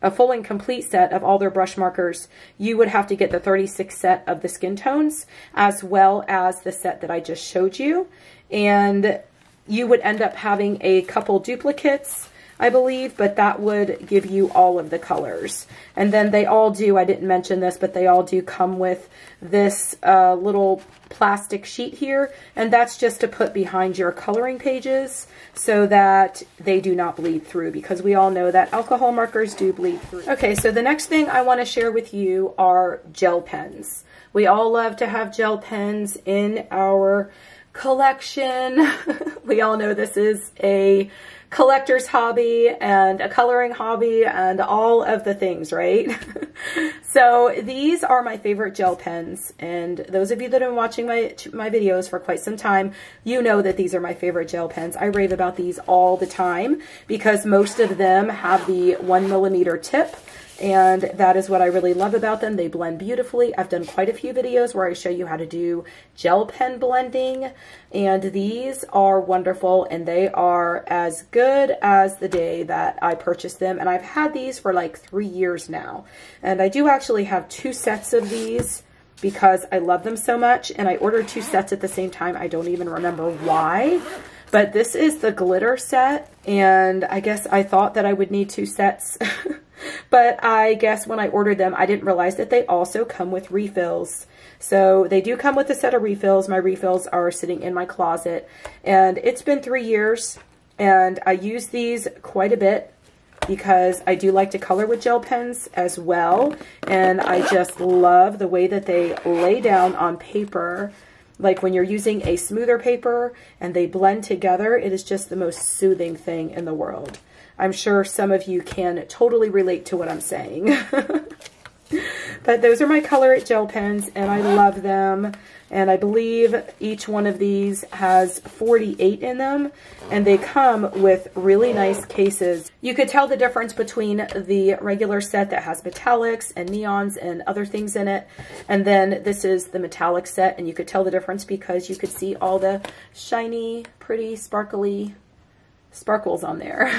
a full and complete set of all their brush markers, you would have to get the 36 set of the skin tones, as well as the set that I just showed you. And you would end up having a couple duplicates, I believe, but that would give you all of the colors. And then they all do, I didn't mention this, but they all do come with this little plastic sheet here, and that's just to put behind your coloring pages so that they do not bleed through, because we all know that alcohol markers do bleed through. Okay, so the next thing I want to share with you are gel pens. We all love to have gel pens in our collection. We all know this is a collector's hobby and a coloring hobby and all of the things, right? So these are my favorite gel pens, and those of you that have been watching my videos for quite some time, you know that these are my favorite gel pens. I rave about these all the time because most of them have the 1mm tip, and that is what I really love about them. They blend beautifully. I've done quite a few videos where I show you how to do gel pen blending, and these are wonderful, and they are as good as the day that I purchased them. And I've had these for like 3 years now, and I do actually have 2 sets of these because I love them so much, and I ordered 2 sets at the same time. I don't even remember why. But this is the glitter set, and I guess I thought that I would need 2 sets, but I guess when I ordered them, I didn't realize that they also come with refills. So they do come with a set of refills. My refills are sitting in my closet, and it's been 3 years, and I use these quite a bit because I do like to color with gel pens as well, and I just love the way that they lay down on paper. Like when you're using a smoother paper and they blend together, it is just the most soothing thing in the world. I'm sure some of you can totally relate to what I'm saying. But those are my Color It gel pens, and I love them. And I believe each one of these has 48 in them, and they come with really nice cases. You could tell the difference between the regular set that has metallics and neons and other things in it, and then this is the metallic set, and you could tell the difference because you could see all the shiny, pretty, sparkly sparkles on there.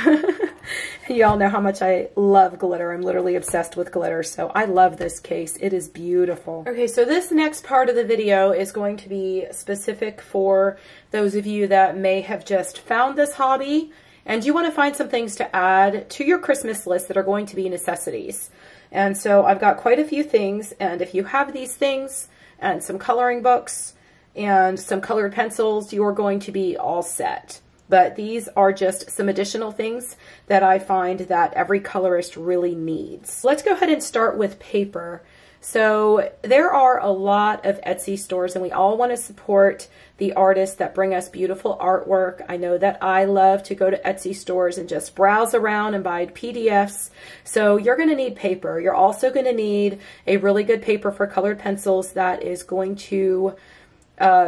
You all know how much I love glitter. I'm literally obsessed with glitter, so I love this case. It is beautiful. Okay, so this next part of the video is going to be specific for those of you that may have just found this hobby and you want to find some things to add to your Christmas list that are going to be necessities. And so I've got quite a few things, and if you have these things and some coloring books and some colored pencils, you're going to be all set. But these are just some additional things that I find that every colorist really needs. Let's go ahead and start with paper. So there are a lot of Etsy stores, and we all want to support the artists that bring us beautiful artwork. I know that I love to go to Etsy stores and just browse around and buy PDFs. So you're going to need paper. You're also going to need a really good paper for colored pencils that is going to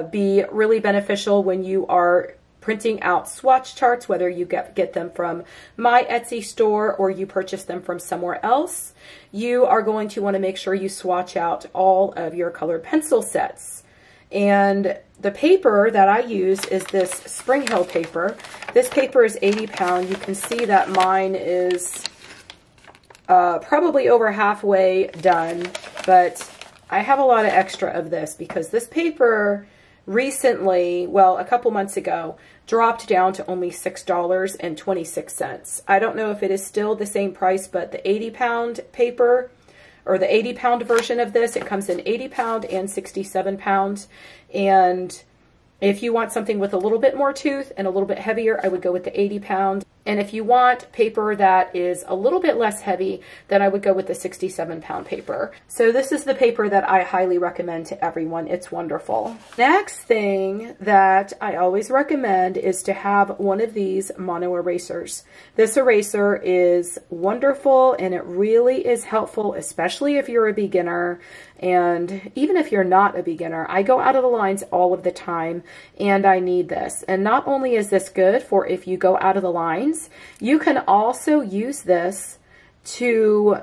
be really beneficial when you are printing out swatch charts, whether you get them from my Etsy store or you purchase them from somewhere else. You are going to want to make sure you swatch out all of your colored pencil sets. And the paper that I use is this Springhill paper. This paper is 80 pound. You can see that mine is probably over halfway done, but I have a lot of extra of this because this paper recently, well, a couple months ago, dropped down to only $6.26. I don't know if it is still the same price, but the 80-pound paper, or the 80-pound version of this, it comes in 80-pound and 67-pound. And if you want something with a little bit more tooth and a little bit heavier, I would go with the 80-pound. And if you want paper that is a little bit less heavy, then I would go with the 67-pound paper. So this is the paper that I highly recommend to everyone. It's wonderful. Next thing that I always recommend is to have one of these mono erasers. This eraser is wonderful, and it really is helpful, especially if you're a beginner. And even if you're not a beginner, I go out of the lines all of the time, and I need this. And not only is this good for if you go out of the lines, you can also use this to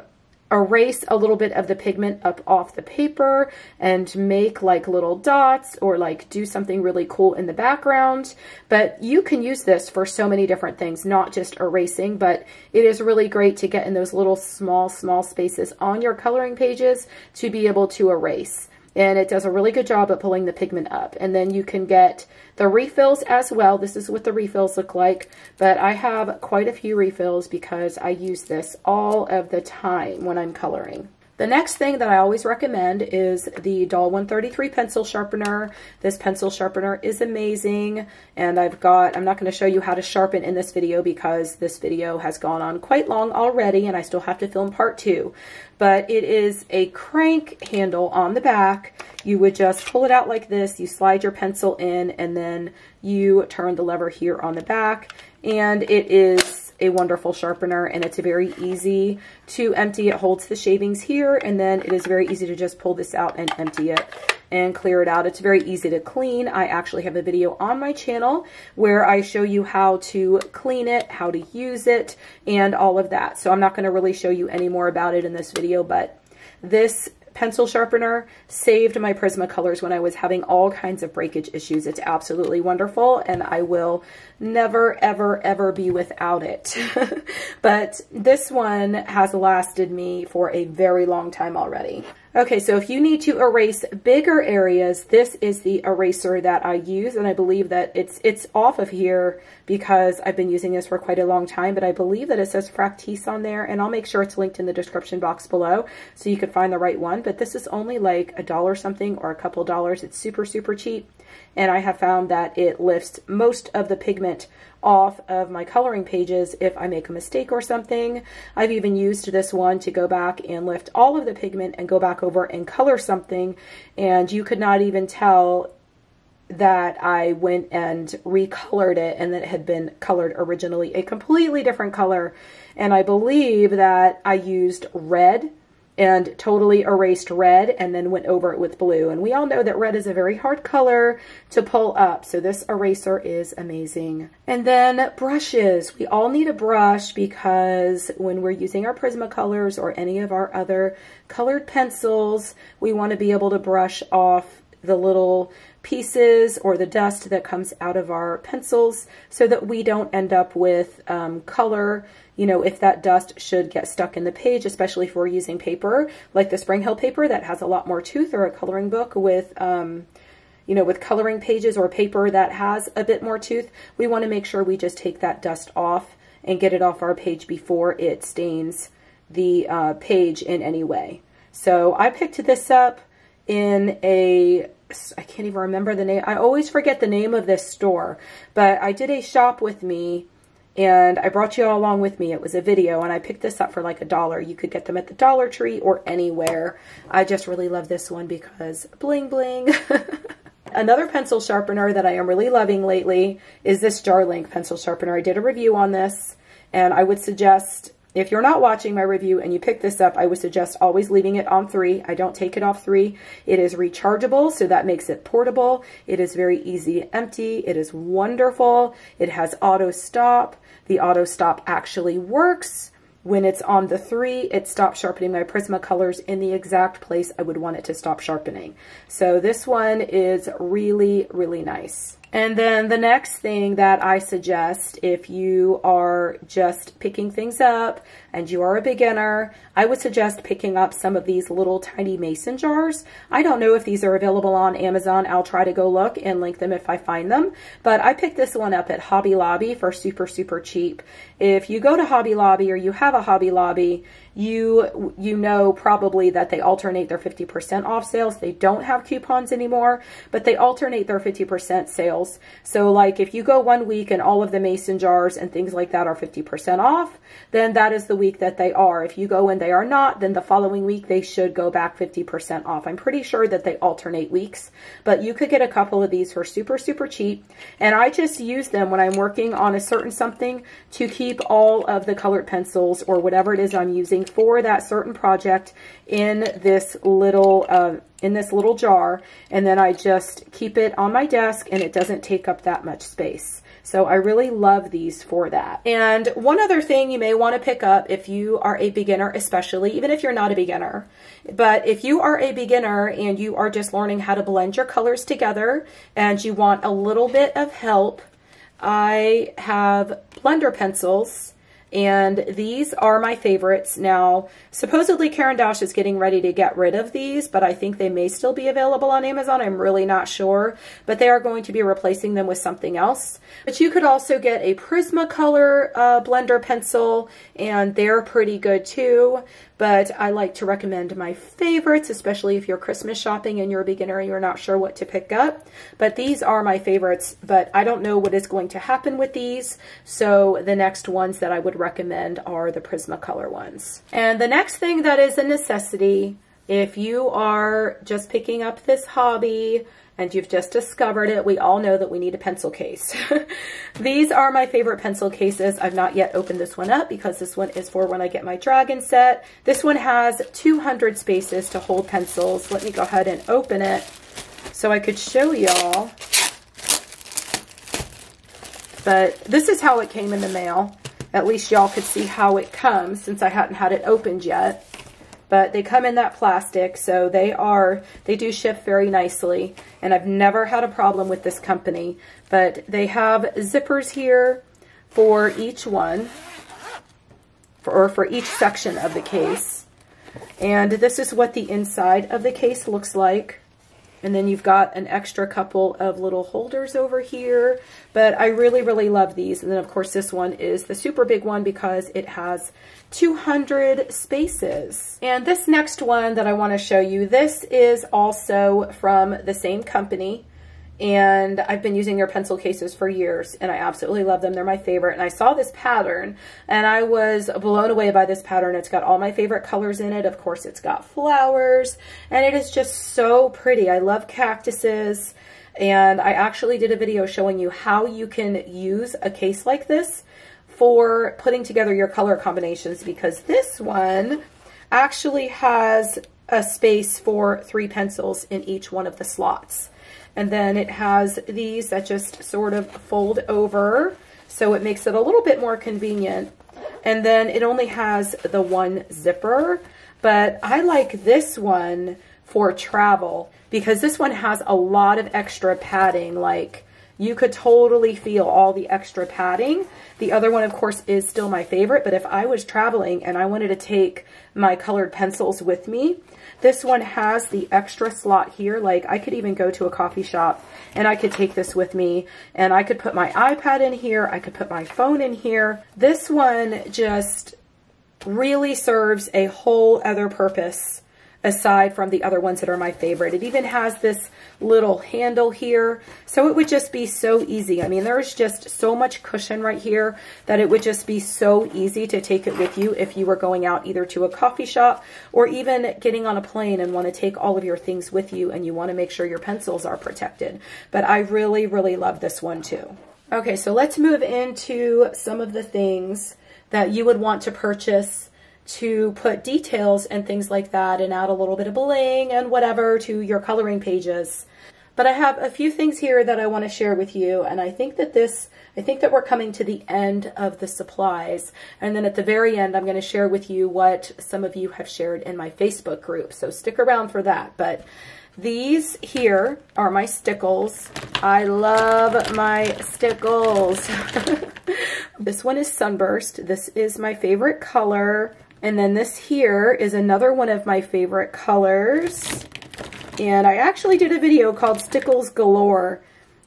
erase a little bit of the pigment up off the paper and make like little dots or like do something really cool in the background. But you can use this for so many different things, not just erasing, but it is really great to get in those little small spaces on your coloring pages to be able to erase. And it does a really good job at pulling the pigment up. And then you can get the refills as well. This is what the refills look like. But I have quite a few refills because I use this all of the time when I'm coloring. The next thing that I always recommend is the Dahl 133 pencil sharpener. This pencil sharpener is amazing, and I'm not going to show you how to sharpen in this video because this video has gone on quite long already and I still have to film part 2. But it is a crank handle on the back. You would just pull it out like this, you slide your pencil in, and then you turn the lever here on the back, and it is a wonderful sharpener, and it's very easy to empty. It holds the shavings here, and then it is very easy to just pull this out and empty it and clear it out. It's very easy to clean. I actually have a video on my channel where I show you how to clean it, how to use it, and all of that. So I'm not going to really show you any more about it in this video, but this pencil sharpener saved my Prismacolors when I was having all kinds of breakage issues. It's absolutely wonderful, and I will never, ever, ever be without it. But this one has lasted me for a very long time already. Okay, so if you need to erase bigger areas, this is the eraser that I use, and I believe that it's off of here because I've been using this for quite a long time, but I believe that it says Fractice on there, and I'll make sure it's linked in the description box below so you can find the right one. But this is only like $1 something or a couple dollars. It's super, super cheap, and I have found that it lifts most of the pigment off of my coloring pages if I make a mistake or something. I've even used this one to go back and lift all of the pigment and go back over and color something, and you could not even tell that I went and recolored it and that it had been colored originally a completely different color. And I believe that I used red and totally erased red and then went over it with blue. And we all know that red is a very hard color to pull up, so this eraser is amazing. And then brushes. We all need a brush because when we're using our Prismacolors or any of our other colored pencils, we want to be able to brush off the little pieces or the dust that comes out of our pencils so that we don't end up with color. You know, if that dust should get stuck in the page, especially if we're using paper like the Springhill paper that has a lot more tooth, or a coloring book with you know, with coloring pages or paper that has a bit more tooth, we want to make sure we just take that dust off and get it off our page before it stains the page in any way. So I picked this up in a, I can't even remember the name. I always forget the name of this store, but I did a shop with me and I brought you all along with me. It was a video and I picked this up for like $1. You could get them at the Dollar Tree or anywhere. I just really love this one because bling bling. Another pencil sharpener that I am really loving lately is this Jarlink pencil sharpener. I did a review on this and I would suggest, if you're not watching my review and you pick this up, I would suggest always leaving it on 3. I don't take it off 3. It is rechargeable, so that makes it portable. It is very easy to empty. It is wonderful. It has auto stop. The auto stop actually works. When it's on the 3, it stops sharpening my Prismacolors in the exact place I would want it to stop sharpening. So this one is really, really nice. And then the next thing that I suggest, if you are just picking things up and you are a beginner, I would suggest picking up some of these little tiny mason jars. I don't know if these are available on Amazon. I'll try to go look and link them if I find them. But I picked this one up at Hobby Lobby for super, super cheap. If you go to Hobby Lobby or you have a Hobby Lobby, you know probably that they alternate their 50% off sales. They don't have coupons anymore, but they alternate their 50% sales. So like if you go one week and all of the mason jars and things like that are 50% off, then that is the week that they are. If you go and they are not, then the following week they should go back 50% off. I'm pretty sure that they alternate weeks, but you could get a couple of these for super, super cheap. And I just use them when I'm working on a certain something to keep all of the colored pencils or whatever it is I'm using for that certain project in this little jar, and then I just keep it on my desk and it doesn't take up that much space. So I really love these for that. And one other thing you may want to pick up if you are a beginner, especially, even if you're not a beginner, but if you are a beginner and you are just learning how to blend your colors together and you want a little bit of help, I have blender pencils. And these are my favorites. Now, supposedly Caran d'Ache is getting ready to get rid of these, but I think they may still be available on Amazon. I'm really not sure, but they are going to be replacing them with something else. But you could also get a Prismacolor blender pencil, and they're pretty good too. But I like to recommend my favorites, especially if you're Christmas shopping and you're a beginner and you're not sure what to pick up. But these are my favorites, but I don't know what is going to happen with these. So the next ones that I would recommend are the Prismacolor ones. And the next thing that is a necessity, if you are just picking up this hobby and you've just discovered it, we all know that we need a pencil case. These are my favorite pencil cases. I've not yet opened this one up because this one is for when I get my dragon set. This one has 200 spaces to hold pencils. Let me go ahead and open it so I could show y'all. But this is how it came in the mail. At least y'all could see how it comes since I hadn't had it opened yet. But they come in that plastic, so they do ship very nicely. And I've never had a problem with this company. But they have zippers here for each one, for each section of the case. And this is what the inside of the case looks like. And then you've got an extra couple of little holders over here. But I really, really love these. And then, of course, this one is the super big one because it has 200 spaces. And this next one that I want to show you, this is also from the same company. And I've been using their pencil cases for years, and I absolutely love them. They're my favorite. And I saw this pattern, and I was blown away by this pattern. It's got all my favorite colors in it. Of course, it's got flowers, and it is just so pretty. I love cactuses, and I actually did a video showing you how you can use a case like this for putting together your color combinations, because this one actually has a space for 3 pencils in each one of the slots. And then it has these that just sort of fold over, so it makes it a little bit more convenient. And then it only has the one zipper, but I like this one for travel because this one has a lot of extra padding, like You could totally feel all the extra padding. The other one, of course, is still my favorite, but if I was traveling and I wanted to take my colored pencils with me, this one has the extra slot here. Like, I could even go to a coffee shop and I could take this with me, and I could put my iPad in here, I could put my phone in here. This one just really serves a whole other purpose aside from the other ones that are my favorite. It even has this little handle here, so it would just be so easy. I mean, there's just so much cushion right here that it would just be so easy to take it with you if you were going out either to a coffee shop or even getting on a plane and want to take all of your things with you and you want to make sure your pencils are protected. But I really, really love this one too. Okay, so let's move into some of the things that you would want to purchase to put details and things like that and add a little bit of bling and whatever to your coloring pages. But I have a few things here that I want to share with you, and I think that we're coming to the end of the supplies, and then at the very end I'm going to share with you what some of you have shared in my Facebook group, so stick around for that. But these here are my Stickles. I love my Stickles. This one is Sunburst. This is my favorite color. And then this here is another one of my favorite colors. And I actually did a video called Stickles Galore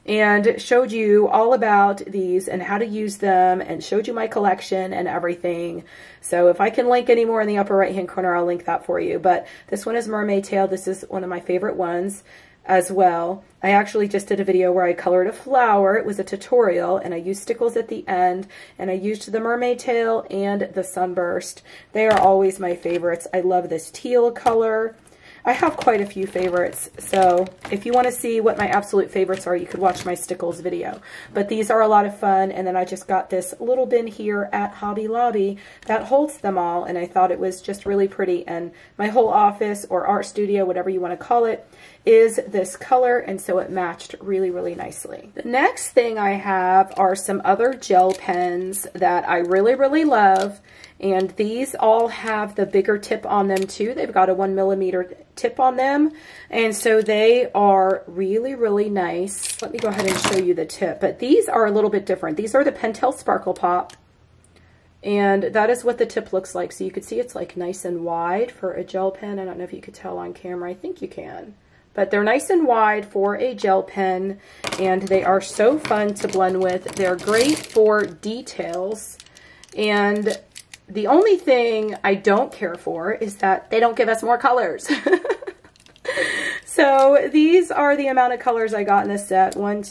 and showed you all about these and how to use them and showed you my collection and everything. So if I can link any more in the upper right hand corner, I'll link that for you. But this one is Mermaid Tail. This is one of my favorite ones as well. I actually just did a video where I colored a flower. It was a tutorial, and I used Stickles at the end, and I used the Mermaid Tail and the Sunburst. They are always my favorites. I love this teal color. I have quite a few favorites, so if you want to see what my absolute favorites are, you could watch my Stickles video. But these are a lot of fun, and then I just got this little bin here at Hobby Lobby that holds them all, and I thought it was just really pretty, and my whole office or art studio, whatever you want to call it, is this color, and so it matched really, really nicely. The next thing I have are some other gel pens that I really, really love, and these all have the bigger tip on them too. They've got a 1mm tip on them, and so they are really, really nice. Let me go ahead and show you the tip, but these are a little bit different. These are the Pentel Sparkle Pop, and that is what the tip looks like. So you can see it's like nice and wide for a gel pen. I don't know if you could tell on camera. I think you can. But they're nice and wide for a gel pen, and they are so fun to blend with. They're great for details, and the only thing I don't care for is that they don't give us more colors. So these are the amount of colors I got in this set. 9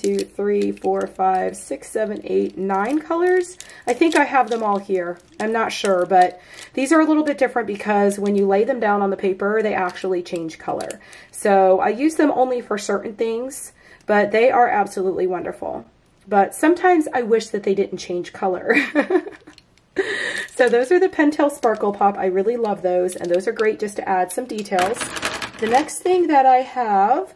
colors. I think I have them all here. I'm not sure, but these are a little bit different because when you lay them down on the paper, they actually change color. So I use them only for certain things, but they are absolutely wonderful. But sometimes I wish that they didn't change color. So those are the Pentel Sparkle Pop. I really love those, and those are great just to add some details. The next thing that I have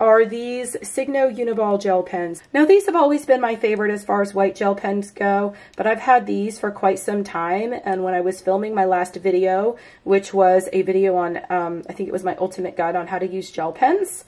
are these Signo Uniball gel pens. Now, these have always been my favorite as far as white gel pens go, but I've had these for quite some time, and when I was filming my last video, which was a video on, I think it was my ultimate guide on how to use gel pens,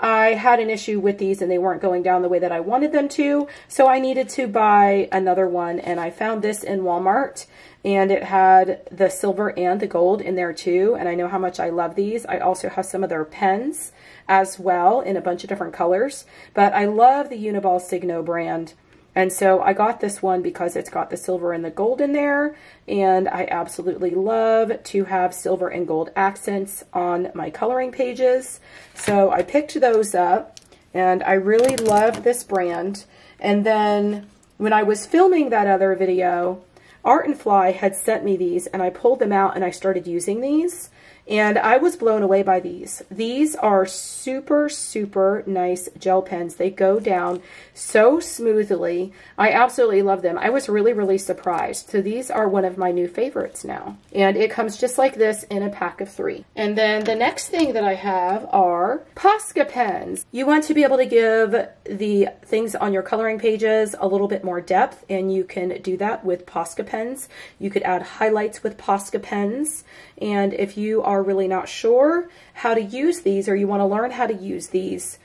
I had an issue with these and they weren't going down the way that I wanted them to, so I needed to buy another one, and I found this in Walmart. And it had the silver and the gold in there too, and I know how much I love these. I also have some of their pens as well in a bunch of different colors, but I love the Uniball Signo brand. And so I got this one because it's got the silver and the gold in there, and I absolutely love to have silver and gold accents on my coloring pages. So I picked those up, and I really love this brand. And then when I was filming that other video, Art and Fly had sent me these, and I pulled them out and I started using these, and I was blown away by these. These are super, super nice gel pens. They go down so smoothly. I absolutely love them. I was really, really surprised. So these are one of my new favorites now, and it comes just like this in a pack of 3. And then the next thing that I have are Posca pens. You want to be able to give the things on your coloring pages a little bit more depth, and you can do that with Posca pens. You could add highlights with Posca pens, and if you are really not sure how to use these, or you want to learn how to use these,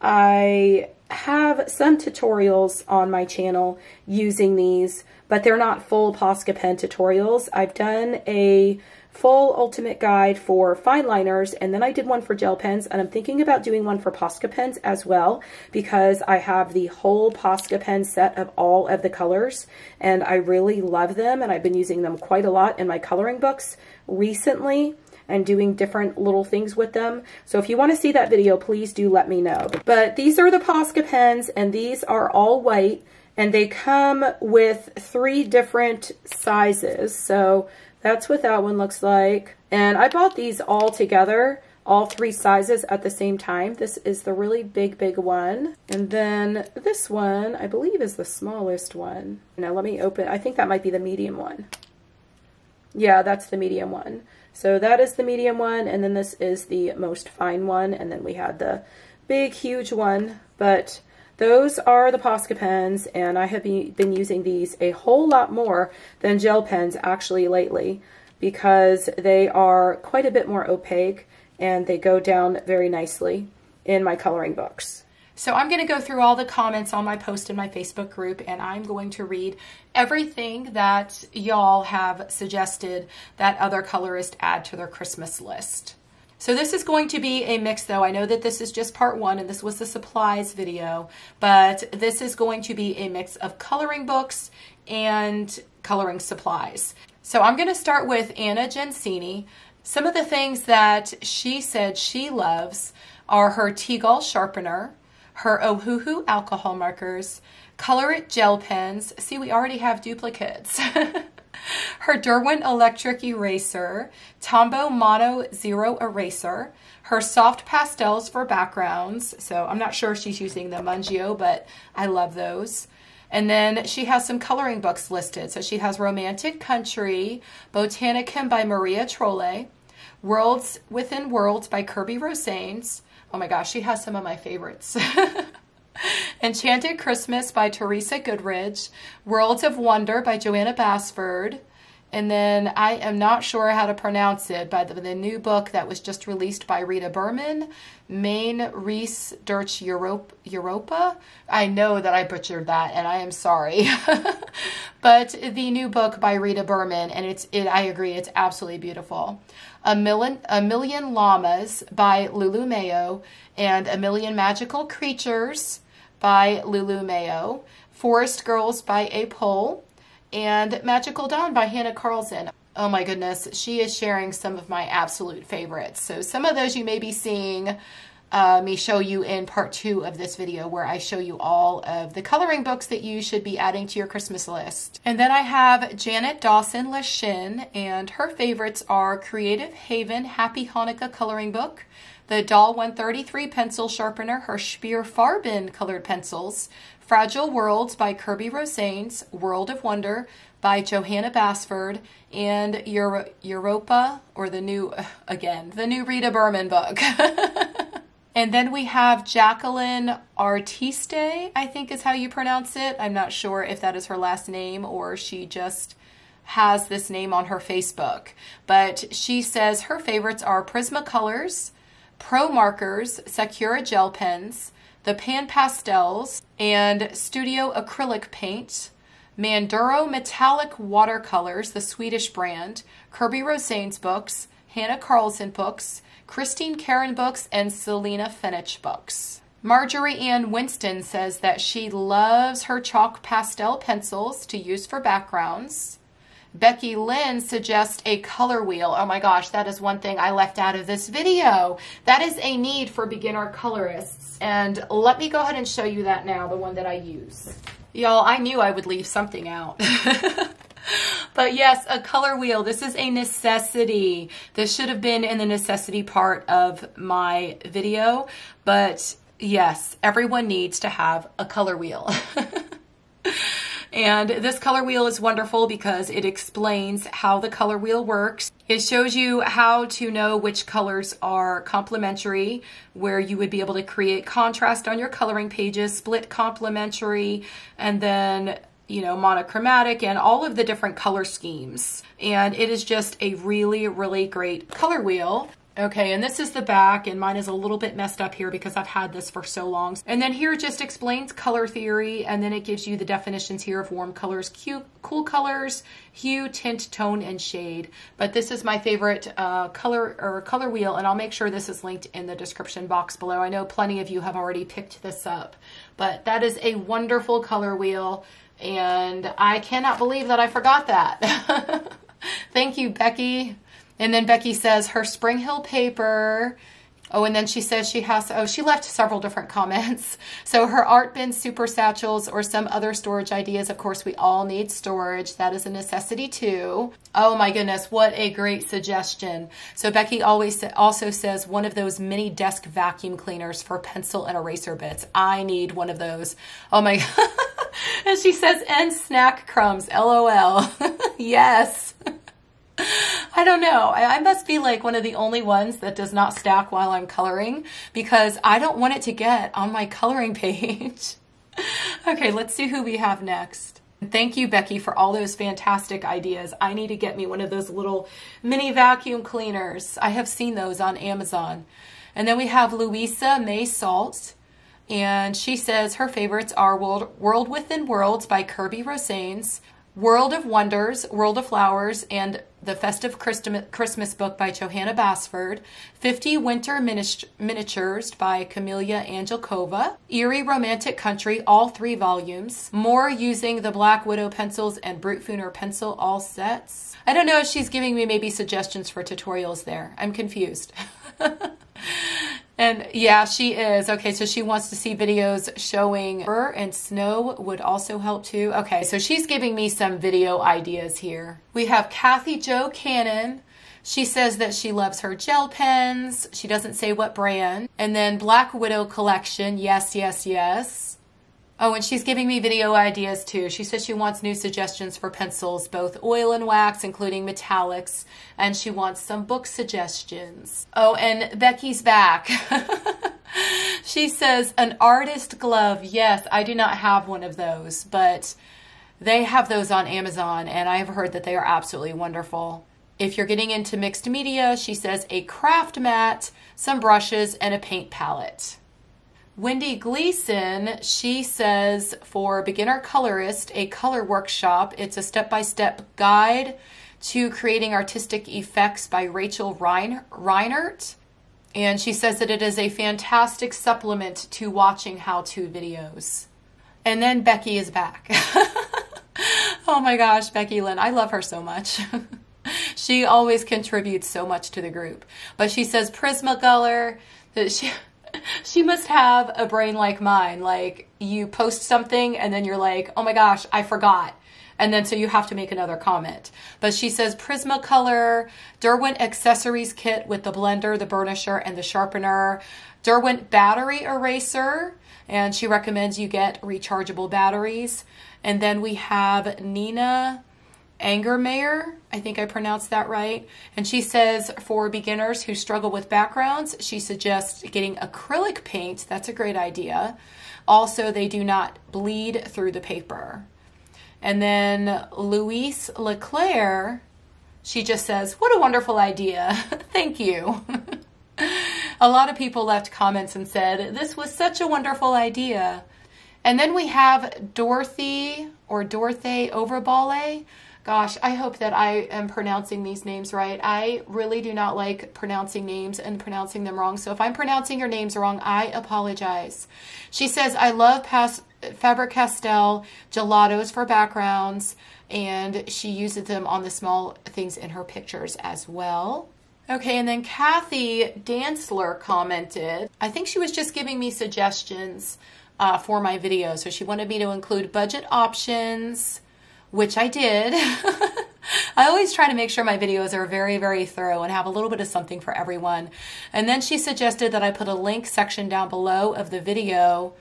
I have some tutorials on my channel using these, but they're not full Posca pen tutorials. I've done a full ultimate guide for fine liners, and then I did one for gel pens, and I'm thinking about doing one for Posca pens as well, because I have the whole Posca pen set of all of the colors, and I really love them, and I've been using them quite a lot in my coloring books recently and doing different little things with them. So if you want to see that video, please do let me know. But these are the Posca pens, and these are all white, and they come with three different sizes. So that's what that one looks like. And I bought these all together, all three sizes at the same time. This is the really big one. And then this one, I believe, is the smallest one. Now let me open, I think that might be the medium one. Yeah, that's the medium one. So that is the medium one, and then this is the most fine one, and then we had the big, huge one. But those are the Posca pens, and I have been using these a whole lot more than gel pens actually lately, because they are quite a bit more opaque and they go down very nicely in my coloring books. So I'm going to go through all the comments on my post in my Facebook group, and I'm going to read everything that y'all have suggested that other colorists add to their Christmas list. So this is going to be a mix, though. I know that this is just part one and this was the supplies video, but this is going to be a mix of coloring books and coloring supplies. So I'm going to start with Anna Gensini. Some of the things that she said she loves are her Tegall sharpener, her Ohuhu alcohol markers, Color It gel pens. See, we already have duplicates. Her Derwent Electric Eraser, Tombow Mono Zero Eraser, her soft pastels for backgrounds. So I'm not sure if she's using the Mungyo, but I love those. And then she has some coloring books listed. So she has Romantic Country, Botanicum by Maria Trolle, Worlds Within Worlds by Kirby Rosanes. Oh my gosh, she has some of my favorites. Enchanted Christmas by Teresa Goodridge, Worlds of Wonder by Johanna Basford, and then I am not sure how to pronounce it, by the new book that was just released by Rita Berman, Main Rees Durch Europa. I know that I butchered that, and I am sorry. But the new book by Rita Berman, and I agree, it's absolutely beautiful. A Million Llamas by Lulu Mayo, and A Million Magical Creatures by Lulu Mayo, Forest Girls by A Pole, and Magical Dawn by Hannah Carlson. Oh my goodness, she is sharing some of my absolute favorites. So some of those you may be seeing me show you in part two of this video, where I show you all of the coloring books that you should be adding to your Christmas list. And then I have Janet Dawson Lachin, and her favorites are Creative Haven Happy Hanukkah Coloring Book, the Dahl 133 Pencil Sharpener, her Speer Farben colored pencils, Fragile Worlds by Kirby Rosanes, World of Wonder by Johanna Basford, and Europa, or the new Rita Berman book. And then we have Jacqueline Artiste, I think is how you pronounce it. I'm not sure if that is her last name or she just has this name on her Facebook. But she says her favorites are Prismacolors, Pro Markers, Sakura Gel Pens, the Pan Pastels, and Studio Acrylic Paint, Manduro Metallic Watercolors, the Swedish brand, Kirby Rosanes books, Hannah Carlson books, Christine Karen books, and Selena Fenich books. Marjorie Ann Winston says that she loves her chalk pastel pencils to use for backgrounds. Becky Lynn suggests a color wheel. Oh my gosh, that is one thing I left out of this video. That is a need for beginner colorists. And let me go ahead and show you that now, the one that I use. Y'all, I knew I would leave something out. But yes, a color wheel. This is a necessity. This should have been in the necessity part of my video. But yes, everyone needs to have a color wheel. And this color wheel is wonderful because it explains how the color wheel works. It shows you how to know which colors are complementary, where you would be able to create contrast on your coloring pages, split complementary, and then, you know, monochromatic, and all of the different color schemes. And it is just a really, really great color wheel. Okay, and this is the back, and mine is a little bit messed up here because I've had this for so long. And then here it just explains color theory, and then it gives you the definitions here of warm colors, cute, cool colors, hue, tint, tone, and shade. But this is my favorite color wheel, and I'll make sure this is linked in the description box below. I know plenty of you have already picked this up, but that is a wonderful color wheel, and I cannot believe that I forgot that. Thank you, Becky. And then Becky says her Springhill paper. Oh, and then she says she has, oh, she left several different comments. So her art bin, super satchels, or some other storage ideas. Of course, we all need storage. That is a necessity too. Oh my goodness, what a great suggestion. So Becky always also says one of those mini desk vacuum cleaners for pencil and eraser bits. I need one of those. Oh my, and she says, and snack crumbs, LOL. Yes. I don't know. I must be like one of the only ones that does not stack while I'm coloring because I don't want it to get on my coloring page. Okay, let's see who we have next. Thank you, Becky, for all those fantastic ideas. I need to get me one of those little mini vacuum cleaners. I have seen those on Amazon. And then we have Louisa May Salt. And she says her favorites are World Within Worlds by Kirby Rosanes, World of Wonders, World of Flowers, and The Festive Christmas Book by Johanna Basford, 50 Winter Miniatures by Camelia Angelkova, Eerie Romantic Country, all 3 volumes, more using the Black Widow pencils and Brutfuner pencil, all sets. I don't know if she's giving me maybe suggestions for tutorials there. I'm confused. And yeah, she is. Okay, so she wants to see videos showing fur, and snow would also help too. Okay, so she's giving me some video ideas here. We have Kathy Jo Cannon. She says that she loves her gel pens. She doesn't say what brand. And then Black Widow collection. Yes, yes, yes. Oh, and she's giving me video ideas too. She says she wants new suggestions for pencils, both oil and wax, including metallics, and she wants some book suggestions. Oh, and Becky's back. She says an artist glove. Yes, I do not have one of those, but they have those on Amazon, and I have heard that they are absolutely wonderful. If you're getting into mixed media, she says a craft mat, some brushes, and a paint palette. Wendy Gleason, she says for beginner colorist, a color workshop. It's a step-by-step guide to creating artistic effects by Rachel Reinert. And she says that it is a fantastic supplement to watching how-to videos. And then Becky is back. Oh my gosh, Becky Lynn, I love her so much. She always contributes so much to the group. But she says Prismacolor, that she must have a brain like mine. Like, you post something and then you're like, oh my gosh, I forgot. And then so you have to make another comment. But she says Prismacolor, Derwent accessories kit with the blender, the burnisher, and the sharpener, Derwent battery eraser, and she recommends you get rechargeable batteries. And then we have Nina Angermeyer, I think I pronounced that right. And she says for beginners who struggle with backgrounds, she suggests getting acrylic paint. That's a great idea. Also, they do not bleed through the paper. And then Louise LeClaire, she just says, what a wonderful idea. Thank you. A lot of people left comments and said, this was such a wonderful idea. And then we have Dorothy or Dorothy Overballe. Gosh, I hope that I am pronouncing these names right. I really do not like pronouncing names and pronouncing them wrong. So if I'm pronouncing your names wrong, I apologize. She says, I love Fabric Castell gelatos for backgrounds, and she uses them on the small things in her pictures as well. Okay, and then Kathy Dantzler commented. I think she was just giving me suggestions for my video. So she wanted me to include budget options, which I did. I always try to make sure my videos are very, very thorough and have a little bit of something for everyone. And then she suggested that I put a link section down below of the video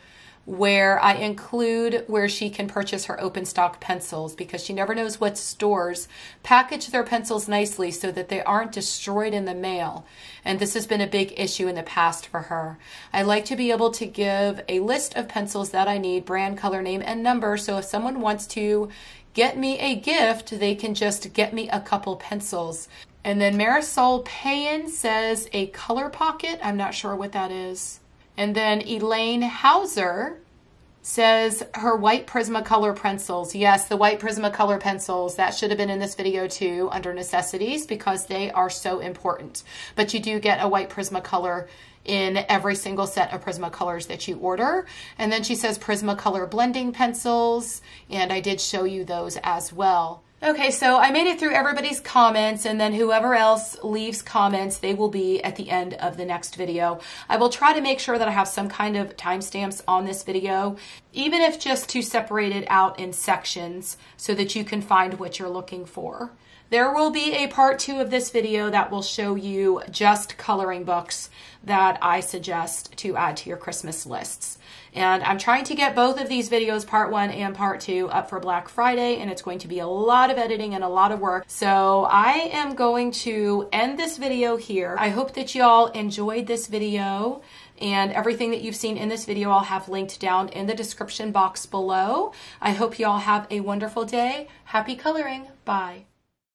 where I include where she can purchase her open stock pencils, because she never knows what stores package their pencils nicely so that they aren't destroyed in the mail. And this has been a big issue in the past for her. I like to be able to give a list of pencils that I need, brand, color, name, and number. So if someone wants to get me a gift, they can just get me a couple pencils. And then Marisol Payen says a color pocket. I'm not sure what that is. And then Elaine Hauser says her white Prismacolor pencils. Yes, the white Prismacolor pencils. That should have been in this video too under necessities because they are so important. But you do get a white Prismacolor in every single set of Prismacolors that you order. And then she says Prismacolor blending pencils, and I did show you those as well. Okay, so I made it through everybody's comments, and then whoever else leaves comments, they will be at the end of the next video. I will try to make sure that I have some kind of timestamps on this video, even if just to separate it out in sections so that you can find what you're looking for. There will be a part two of this video that will show you just coloring books that I suggest to add to your Christmas lists. And I'm trying to get both of these videos, part one and part two, up for Black Friday, and it's going to be a lot of editing and a lot of work. So I am going to end this video here. I hope that y'all enjoyed this video. And everything that you've seen in this video, I'll have linked down in the description box below. I hope y'all have a wonderful day. Happy coloring. Bye.